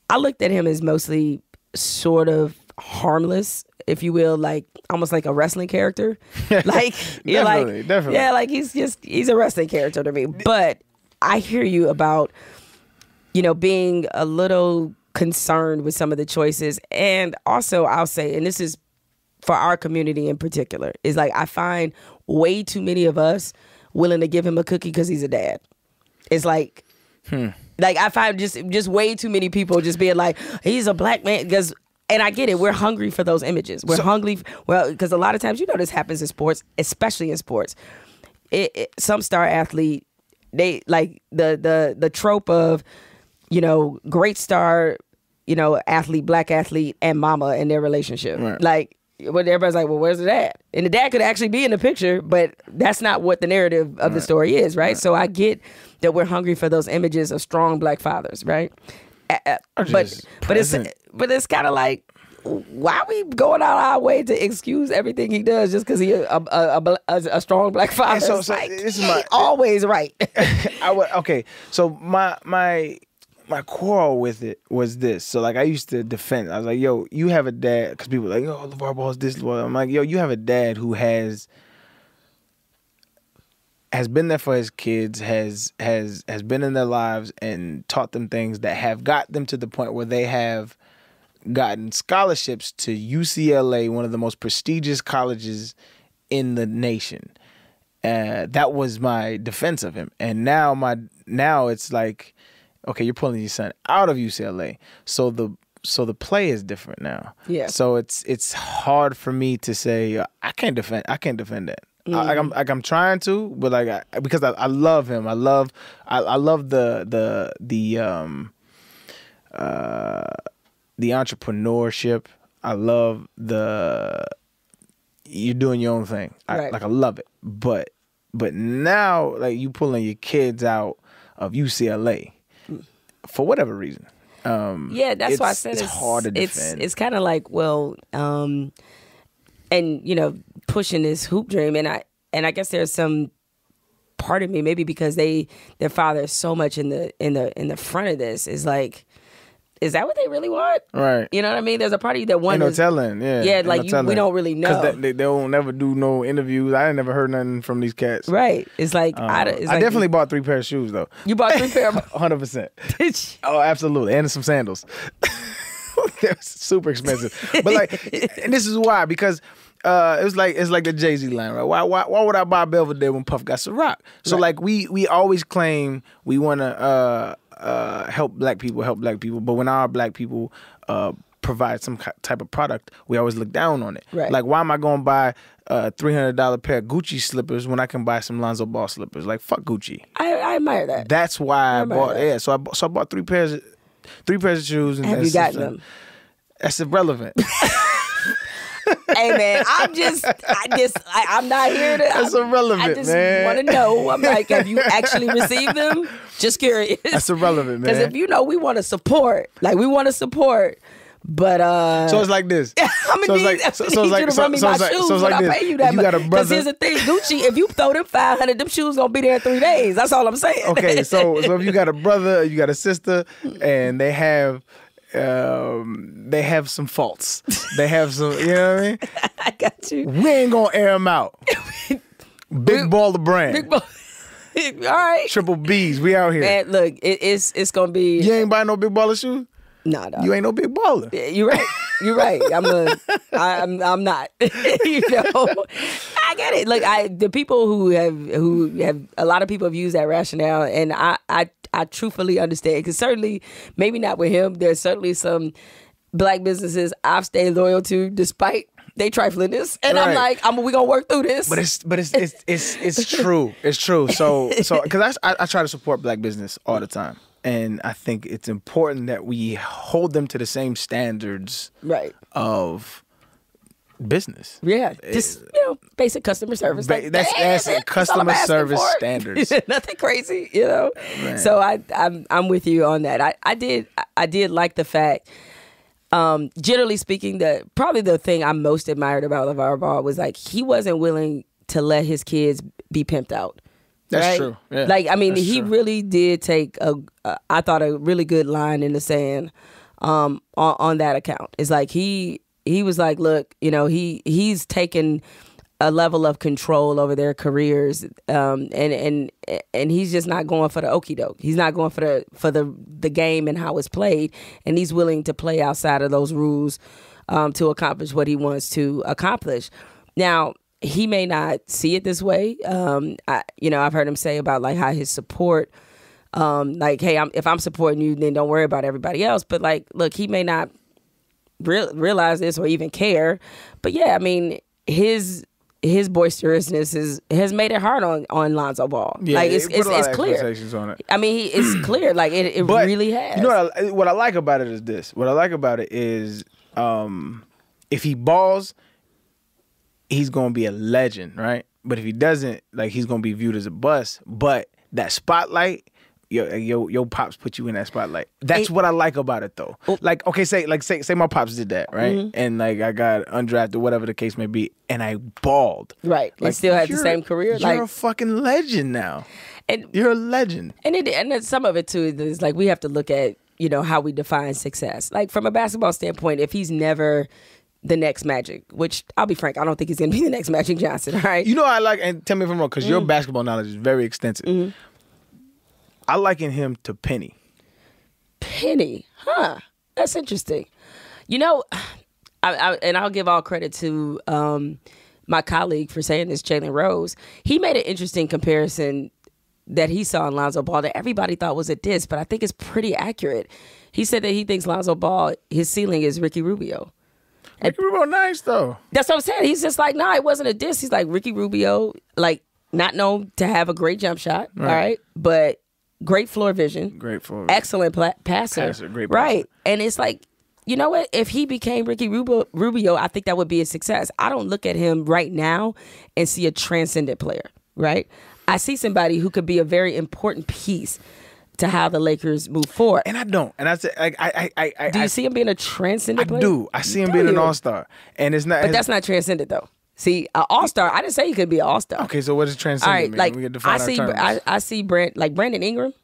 I looked at him as mostly sort of harmless, if you will, like almost like a wrestling character. Like, you're like, yeah, like he's a wrestling character to me. But I hear you about, you know, being a little concerned with some of the choices. And also I'll say, and this is for our community in particular, is like I find way too many of us willing to give him a cookie because he's a dad. It's like, like I find just way too many people just being like, he's a black man. Because, and I get it, we're hungry for those images. We're hungry. Well, because a lot of times, you know, this happens in sports, especially in sports. Some star athlete, they like the trope of, you know, great star, you know, athlete, black athlete, and mama in their relationship. Like, when everybody's like, well, where's the dad? And the dad could actually be in the picture, but that's not what the narrative of the story is, right? So I get that we're hungry for those images of strong black fathers, right? But it's kind of like, why are we going out our way to excuse everything he does just because he's a strong black father? So like, this is always right. So my quarrel with it was this. So, like, I used to defend. I was like, yo, you have a dad. Because people were like, yo, LeVar Ball's this. I'm like, yo, you have a dad who has been there for his kids, has been in their lives and taught them things that have got them to the point where they have gotten scholarships to UCLA, one of the most prestigious colleges in the nation. That was my defense of him. And now it's like, okay, you're pulling your son out of UCLA. So the play is different now. Yeah. So it's hard for me to say I can't defend that. I'm trying to, but like because I love him. I love the entrepreneurship. I love you're doing your own thing. I love it. But now, like, you pulling your kids out of UCLA for whatever reason. Yeah, that's why I said it's hard to defend. It's kind of like, well, and, you know, pushing this hoop dream. And I guess there's some part of me, maybe because their father is so much in the front of this, is like, is that what they really want? Right. You know what I mean? There's a party that wants. No telling. Yeah. Yeah, like, we don't really know. Because they won't never do no interviews. I ain't never heard nothing from these cats. Right. It's like, I definitely bought 3 pairs of shoes, though. You bought 3 pairs? 100%. Did you? Oh, absolutely. And some sandals. That was super expensive. But like, and this is why, because it's like the Jay-Z line, right? Why would I buy Belvedere when Puff got Ciroc? So right. Like we always claim we want to help black people, but when our black people provide some type of product, we always look down on it. Right. Like, why am I going to buy a $300 pair of Gucci slippers when I can buy some Lonzo Ball slippers? Like, fuck Gucci. I admire that. That's why I bought that. Yeah, so I bought three pairs of shoes. And have you gotten them? That's irrelevant. Hey man, I'm not here to. That's irrelevant, I just want to know. I'm like, have you actually received them? Just curious. That's irrelevant, man. Because if you know, we want to support. Like, we want to support. But so it's like this. I'm gonna need you to run me my shoes when I pay you that much. Because here's the thing, Gucci, if you throw them 500, them shoes gonna be there in 3 days. That's all I'm saying. Okay, so if you got a brother, you got a sister, and they have some faults. They have some, you know what I mean? I got you. We ain't gonna air them out. Big Ball LeBron. Big Ball. All right. Triple B's. We out here. Man, look, it's gonna be. You ain't buying no Big Baller shoes? No, no. You ain't no big baller. Yeah, you're right. You're right. I'm not. You know, I get it. Look, the people who have a lot of people have used that rationale, and I truthfully understand, because certainly, maybe not with him. There's certainly some black businesses I've stayed loyal to, despite they trifling this, and right. I'm like, we gonna work through this. But it's true. It's true. So because I try to support black business all the time. And I think it's important that we hold them to the same standards right. of business. Yeah, just basic customer service. That's customer service standards. Nothing crazy, you know. Man. So I'm with you on that. I did like the fact. Generally speaking, probably the thing I most admired about LeVar Ball was, like, he wasn't willing to let his kids be pimped out. That's right? True. Yeah. Like, I mean, he really did take I thought a really good line in the sand on that account. It's like he was like, look, you know, he's taken a level of control over their careers, and he's just not going for the okie doke. He's not going for the game and how it's played, and he's willing to play outside of those rules to accomplish what he wants to accomplish. Now, he may not see it this way. I've heard him say about, like, how his support, like, hey, if I'm supporting you, then don't worry about everybody else. But, like, look, he may not realize this or even care. But yeah, I mean, his boisterousness has made it hard on Lonzo Ball. Yeah, like, it's clear. On it. I mean, it's clear. Like, it really has. You know what I like about it is this. What I like about it is if he balls, he's going to be a legend, right? But if he doesn't, like, he's going to be viewed as a bust. But that spotlight, your pops put you in that spotlight. That's what I like about it, though. Like, okay, say my pops did that, right? Mm-hmm. And, like, I got undrafted, whatever the case may be, and I balled. Right. Like, and still had the same career. You're a fucking legend now. And you're a legend. And some of it, too, is, like, we have to look at, you know, how we define success. Like, from a basketball standpoint, if he's never the next Magic, which I'll be frank, I don't think he's going to be the next Magic Johnson, all right? You know, I like, and tell me if I'm wrong, because your basketball knowledge is very extensive. I liken him to Penny. Penny, huh? That's interesting. You know, and I'll give all credit to my colleague for saying this, Jalen Rose. He made an interesting comparison that he saw in Lonzo Ball that everybody thought was a diss, but I think it's pretty accurate. He said that he thinks Lonzo Ball, his ceiling is Ricky Rubio. And Ricky Rubio nice, though. That's what I'm saying. He's just like, nah, it wasn't a diss. He's like, Ricky Rubio, like, not known to have a great jump shot, right? All right? But great floor vision. Great floor vision. Excellent passer. Great passer. Right. And it's like, you know what? If he became Ricky Rubio, I think that would be a success. I don't look at him right now and see a transcendent player, right? I see somebody who could be a very important piece to how the Lakers move forward, and I don't. And I say, like, I do you see him being a transcendent player? I do. I see him being an all-star, and it's not. But that's not transcendent, though. See, an all-star. I didn't say he could be an all-star. Okay, so what is transcendent? All right, mean? Like, we define I see, I see Brandon Ingram.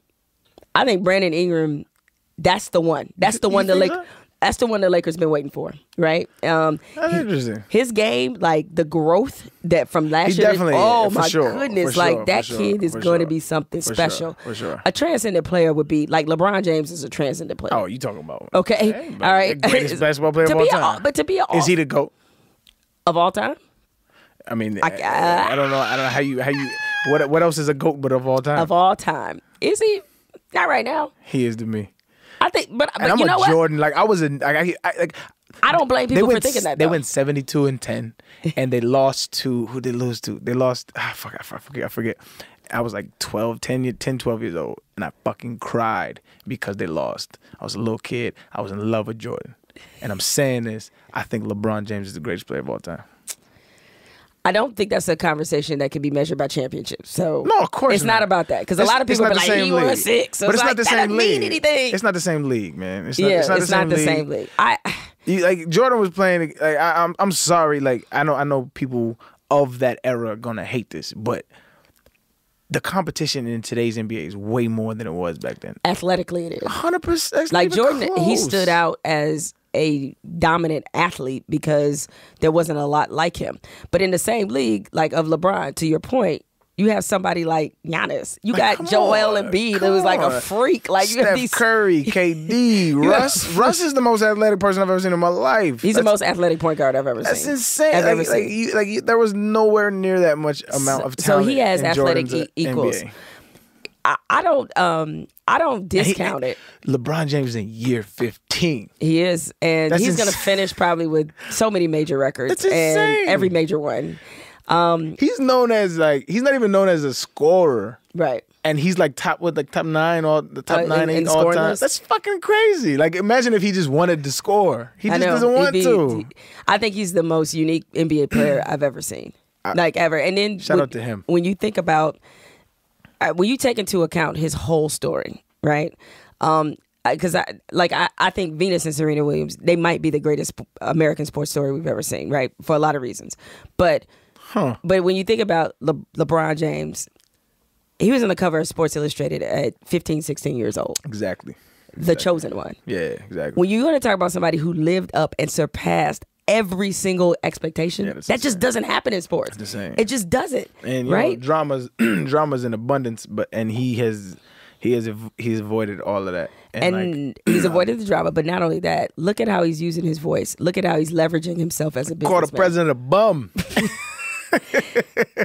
I think Brandon Ingram, that's the one. That's the one. The Lakers. That's the one the Lakers been waiting for, right? That's interesting. His game, like the growth that from last year, oh my goodness, like that kid is going to be something special. For sure. A transcendent player would be like LeBron James is a transcendent player. Oh, you talking about? Okay, all right. Greatest basketball player of all time. But to be, is he the GOAT of all time? I mean, I don't know. I don't know how you. What else is a GOAT but of all time? Of all time, is he? Not right now. He is to me. I think, but I'm, you know, a Jordan. What? Like I was in, like I don't blame people for thinking that. Though. They went 72-10, and they lost to who? They lose to? They lost. Ah, fuck! I forget. I was like 12 years old, and I fucking cried because they lost. I was a little kid. I was in love with Jordan, and I'm saying this. I think LeBron James is the greatest player of all time. I don't think that's a conversation that can be measured by championships. So no, of course it's not about that, because a lot of people are like, he won 6. So but it's like, not the same league. Anything. It's not the same league, man. It's not, yeah, it's not the same league. Like Jordan was playing. Like, I'm sorry. Like I know people of that era are gonna hate this, but the competition in today's NBA is way more than it was back then. Athletically, it is 100%. Like Jordan, he stood out as a dominant athlete because there wasn't a lot like him. But in the same league, like of LeBron, to your point, you have somebody like Giannis. You like, got Joel Embiid. It was like a freak. Like Steph, you have these... Curry, KD, Russ. Russ is the most athletic person I've ever seen in my life. He's the most athletic point guard I've ever seen. That's insane. Like there was nowhere near that much amount of talent. So he has athletic equals. NBA. I don't discount it. LeBron James is in year 15. He is, and he's going to finish probably with so many major records and every major one. He's known as like he's not even known as a scorer, right? And he's like top nine, eight all time. That's fucking crazy. Like imagine if he just wanted to score. He just doesn't want to. I think he's the most unique NBA player I've ever seen, like ever. And then shout out to him when you think about. When you take into account his whole story, right? Because I think Venus and Serena Williams, they might be the greatest American sports story we've ever seen, right? For a lot of reasons. But when you think about LeBron James, he was on the cover of Sports Illustrated at 15, 16 years old. Exactly. The chosen one. Yeah, exactly. When you're going to talk about somebody who lived up and surpassed every single expectation, yeah, that just doesn't happen in sports. That's the same. It just doesn't. And you know, drama's in abundance, but he's avoided all of that. And he's avoided the drama, but not only that, look at how he's using his voice. Look at how he's leveraging himself as a businessman. Called the president a bum.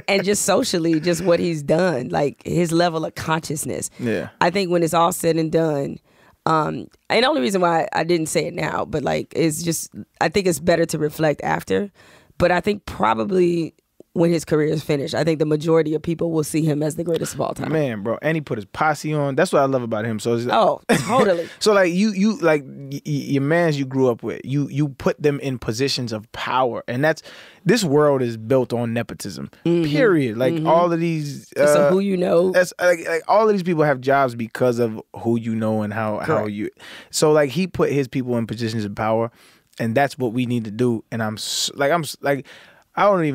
And just socially, just what he's done, like his level of consciousness. Yeah. I think when it's all said and done, and the only reason why I didn't say it now, but like, it's just, I think it's better to reflect after, but I think probably when his career is finished, I think the majority of people will see him as the greatest of all time. Man, bro. And he put his posse on. That's what I love about him. So it's like, oh, totally. So like you like your mans you grew up with, you put them in positions of power, and that's, this world is built on nepotism, period. Like all of these, so who you know, that's like all of these people have jobs because of who you know and how you. So like he put his people in positions of power, and that's what we need to do. And I'm like.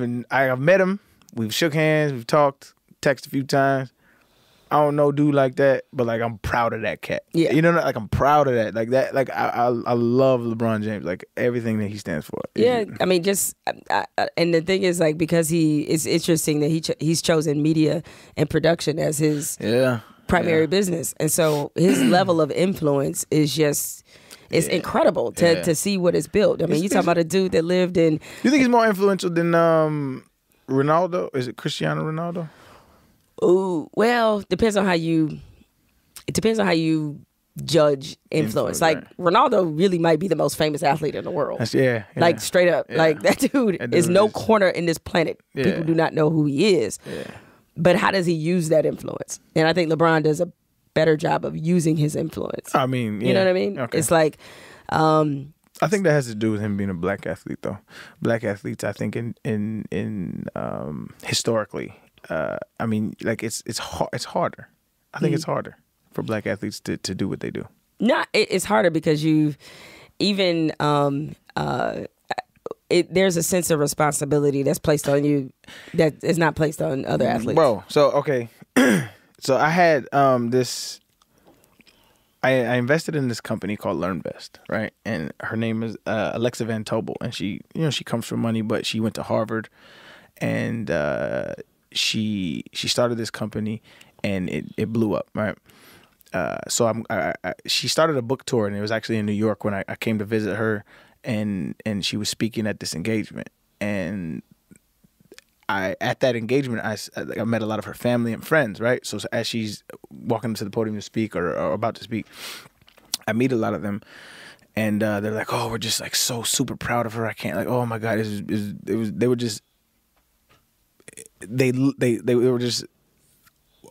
I've met him. We've shook hands. We've talked, texted a few times. I don't know dude like that, but like I'm proud of that cat. Yeah, you know, like I'm proud of that. Like that. Like I love LeBron James. Like everything that he stands for. Yeah, I mean, just and the thing is, like, because it's interesting that he's chosen media and production as his primary business, and so his level of influence is just. It's incredible to see what is built. I mean, you talking about a dude that lived in... You think he's more influential than Ronaldo? Is it Cristiano Ronaldo? Ooh, well, it depends on how you judge influence. Like, right. Ronaldo really might be the most famous athlete in the world. Yeah. Like, straight up. Yeah. Like, that dude is no corner in this planet. Yeah. People do not know who he is. Yeah. But how does he use that influence? And I think LeBron does a better job of using his influence. I mean, yeah. You know what I mean? Okay. It's like... I think that has to do with him being a black athlete, though. Black athletes, I think, in historically, I mean, like, it's harder. I think it's harder for black athletes to do what they do. No, it's harder because you've even... there's a sense of responsibility that's placed on you that is not placed on other athletes. Bro, so, okay... So I had this I invested in this company called LearnVest, right? And her name is Alexa Van Tobel, and she, you know, she comes from money, but she went to Harvard, and she started this company, and it blew up, right? So she started a book tour, and it was actually in New York when I came to visit her, and she was speaking at this engagement, and at that engagement, I met a lot of her family and friends, right? So as she's walking to the podium to speak or about to speak, I meet a lot of them, and they're like, "Oh, we're just like so super proud of her. I can't, like, oh my God, they were just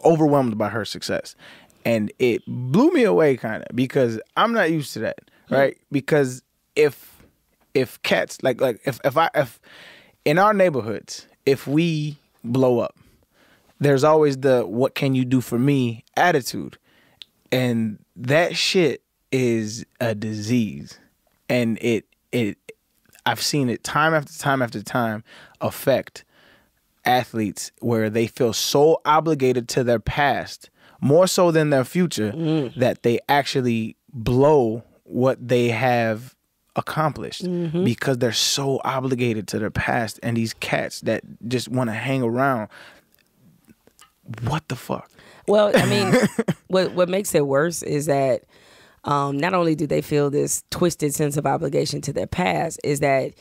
overwhelmed by her success," and it blew me away, kind of, because I'm not used to that, right? Yeah. Because if cats if in our neighborhoods, if we blow up, there's always the "what can you do for me" attitude. And that shit is a disease. And I've seen it time after time after time affect athletes where they feel so obligated to their past, more so than their future, that they actually blow what they have accomplished, because they're so obligated to their past. And these cats that just want to hang around, what the fuck? Well, I mean, what makes it worse is that not only do they feel this twisted sense of obligation to their past, is that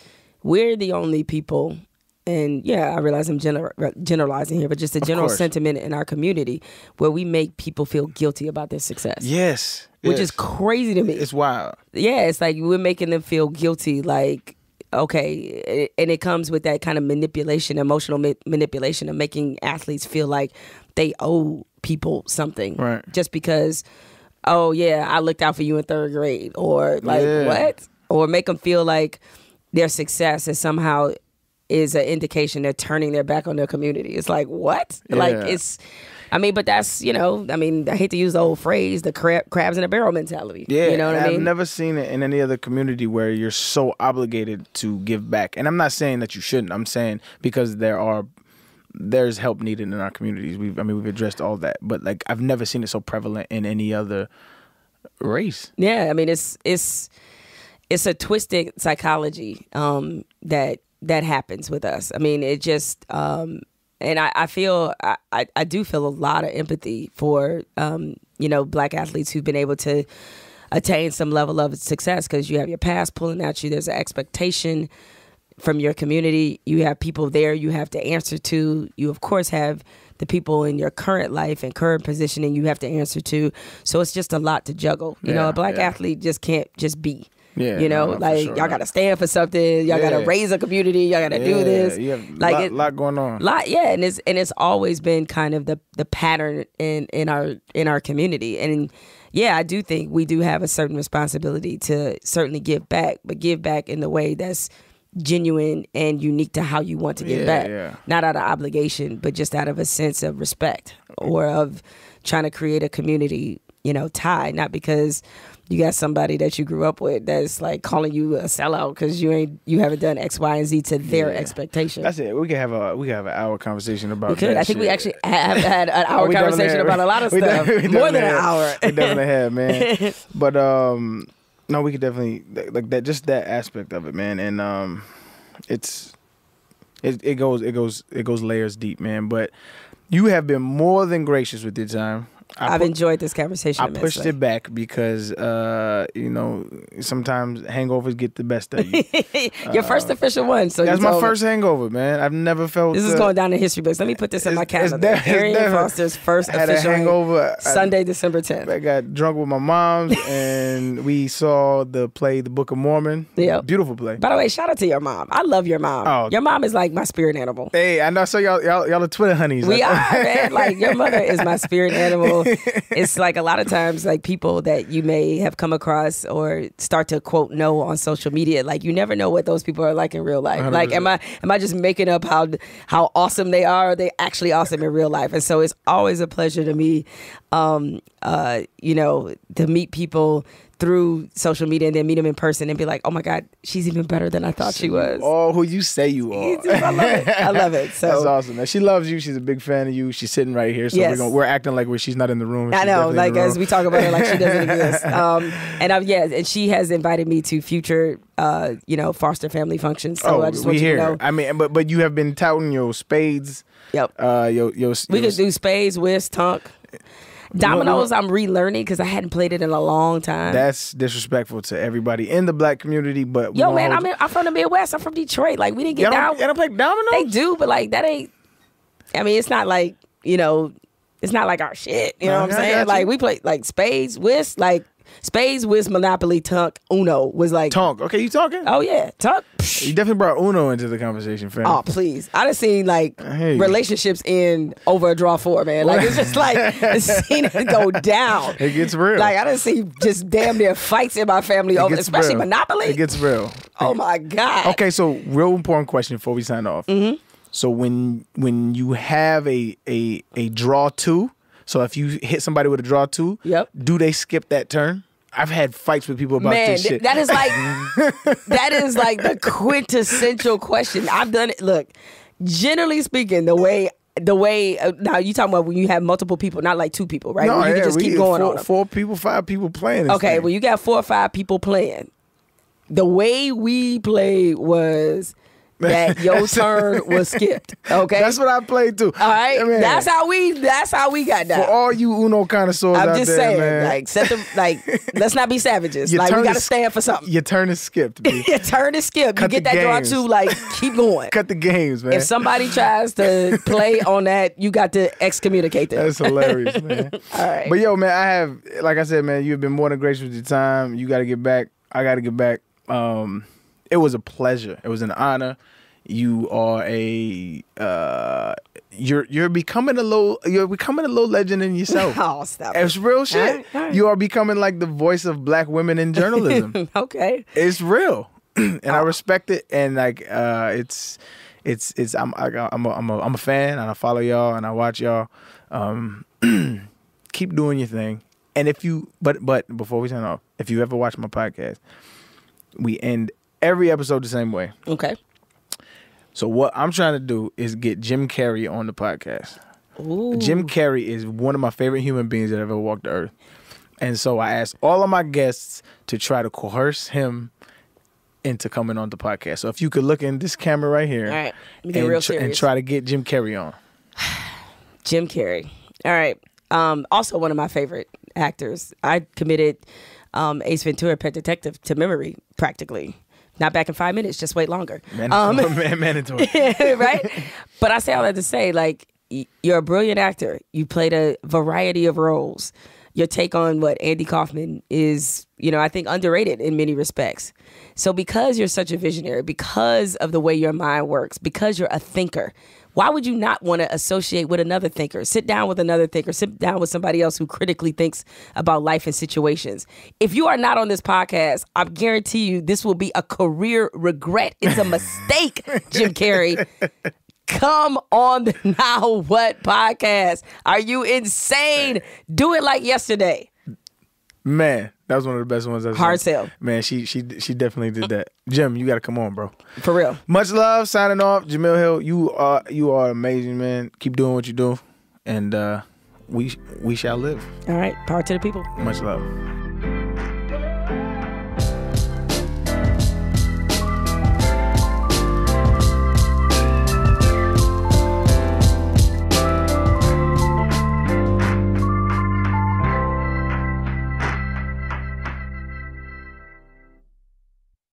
we're the only people, and yeah, I realize I'm generalizing here, but just a general sentiment in our community where we make people feel guilty about their success. Yes. Which is crazy to me. It's wild. Yeah, it's like we're making them feel guilty, like, okay, and it comes with that kind of manipulation, emotional manipulation of making athletes feel like they owe people something. Right. Just because, oh yeah, I looked out for you in third grade, or like, what? Or make them feel like their success is somehow is an indication they're turning their back on their community. It's like, what? Yeah. Like, it's, I mean, but that's, you know, I mean, I hate to use the old phrase, the crabs in a barrel mentality. Yeah, you know what I mean? I've never seen it in any other community where you're so obligated to give back. And I'm not saying that you shouldn't. I'm saying because there's help needed in our communities. We've addressed all that. But, like, I've never seen it so prevalent in any other race. Yeah, I mean, it's a twisted psychology that happens with us. I mean, it just, and I do feel a lot of empathy for, you know, Black athletes who've been able to attain some level of success, because you have your past pulling at you. There's an expectation from your community. You have people there you have to answer to. You, of course, have the people in your current life and current positioning you have to answer to. So it's just a lot to juggle. You know, a Black athlete just can't just be. Yeah, you know, like, y'all got to stand for something. Y'all got to raise a community. Y'all got to do this. Yeah, like a lot going on. And it's always been kind of the pattern in our community. And yeah, I do think we do have a certain responsibility to certainly give back, but give back in the way that's genuine and unique to how you want to give back. Yeah. Not out of obligation, but just out of a sense of respect or of trying to create a community, you know, tie. Not because you got somebody that you grew up with that's like calling you a sellout because you haven't done X, Y, and Z to their expectations. That's it. We can have an hour conversation about. I think we actually have had an hour conversation about a lot of stuff. More than an hour. We definitely have, man. But no, we could definitely like that. Just that aspect of it, man. And it goes layers deep, man. But you have been more than gracious with your time. I've enjoyed this conversation. I pushed it back because, you know, sometimes hangovers get the best of you. Your first official one. So that's my first hangover, man. I've never felt. This is going down in history books. Let me put this in my calendar. Arian Foster's first official hangover. Sunday, December 10th. I got drunk with my mom, and we saw the play, The Book of Mormon. Yeah. Beautiful play. By the way, shout out to your mom. I love your mom. Oh. Your mom is like my spirit animal. Hey, I know. So y'all are Twitter honeys. We are, man. Like, your mother is my spirit animal. It's like a lot of times, like, people that you may have come across or start to quote know on social media, like, you never know what those people are like in real life. 100%. Like, am I just making up how awesome they are? Or are they actually awesome in real life? And so it's always a pleasure to me, you know, to meet people through social media and then meet them in person and be like, oh my God, she's even better than I thought she was. Oh, who you say you are. I love it. I love it. So that's awesome. Now, she loves you. She's a big fan of you. She's sitting right here. So yes. we're acting like she's not in the room. I know. Like as we talk about her, like she doesn't exist. And she has invited me to future, foster family functions. So I just want you to know. I mean, but you have been touting your spades. Yep. We could do spades, whiz, tonk. Dominoes, I'm relearning because I hadn't played it in a long time. That's disrespectful to everybody in the black community. But yo, man, I'm from the Midwest. I'm from Detroit. Like, we didn't get down. Y'all don't play dominoes? They do, but like that ain't. I mean, it's not like it's not like our shit. You know what I'm saying? Like we play like spades, whist, like. Spades, whiz, Monopoly, Tonk, Uno was like... Tonk. Okay, you talking? Oh, yeah. Tonk. You definitely brought Uno into the conversation, fam. Oh, please. I done seen, like, relationships end over a draw four, man. Like, it's just like, I've seen it go down. It gets real. Like, I done seen just damn near fights in my family over, especially Monopoly. It gets real. Oh, my God. Okay, so real important question before we sign off. Mm-hmm. So when you have a draw two... So if you hit somebody with a draw two, yep. Do they skip that turn? I've had fights with people about this shit. That is like the quintessential question. I've done it. Look, generally speaking, the way now you talking about when you have multiple people, not like two people, right? No, you can just keep going on them. 4 people, 5 people playing. Okay, well you got 4 or 5 people playing. The way we played was. That your turn was skipped. Okay, that's what I played too. All right, man. That's how we got down. For all you Uno connoisseurs out there, I'm just saying, man. Like, let's not be savages. Like, we gotta stand for something. Your turn is skipped. Your turn is skipped. You get that draw too. Like, keep going. Cut the games, man. If somebody tries to play on that, you got to excommunicate them. That's hilarious, man. All right, but yo, man, I have, like I said, man, you've been more than gracious with your time. You got to get back. I got to get back. It was a pleasure. It was an honor. You are you're becoming a little legend in yourself. Oh, stop. It's real shit. All right. You are becoming like the voice of black women in journalism. Okay. It's real. And I respect it, and like it's I'm a fan, and I follow y'all and I watch y'all. Keep doing your thing. And if you but before we turn off, if you ever watch my podcast, we end every episode the same way. Okay. So what I'm trying to do is get Jim Carrey on the podcast. Ooh. Jim Carrey is one of my favorite human beings that ever walked the earth. And so I asked all of my guests to try to coerce him into coming on the podcast. So if you could look in this camera right here. All right. And try to get Jim Carrey on. Jim Carrey. All right. Also one of my favorite actors. I committed Ace Ventura, Pet Detective to memory practically. Not back in 5 minutes. Just wait longer. Mandatory. Right? But I say all that to say, like, you're a brilliant actor. You played a variety of roles. Your take on what Andy Kaufman is, I think underrated in many respects. So because you're such a visionary, because of the way your mind works, because you're a thinker, why would you not want to associate with another thinker? Sit down with another thinker. Sit down with somebody else who critically thinks about life and situations. If you are not on this podcast, I guarantee you this will be a career regret. It's a mistake, Jim Carrey. Come on the Now What podcast. Are you insane? Do it like yesterday. Man, that was one of the best ones I've seen. Hard sell. Man, she definitely did that. Jim, you got to come on, bro. For real. Much love. Signing off. Jemele Hill, you are amazing, man. Keep doing what you do, and we shall live. All right. Power to the people. Much love.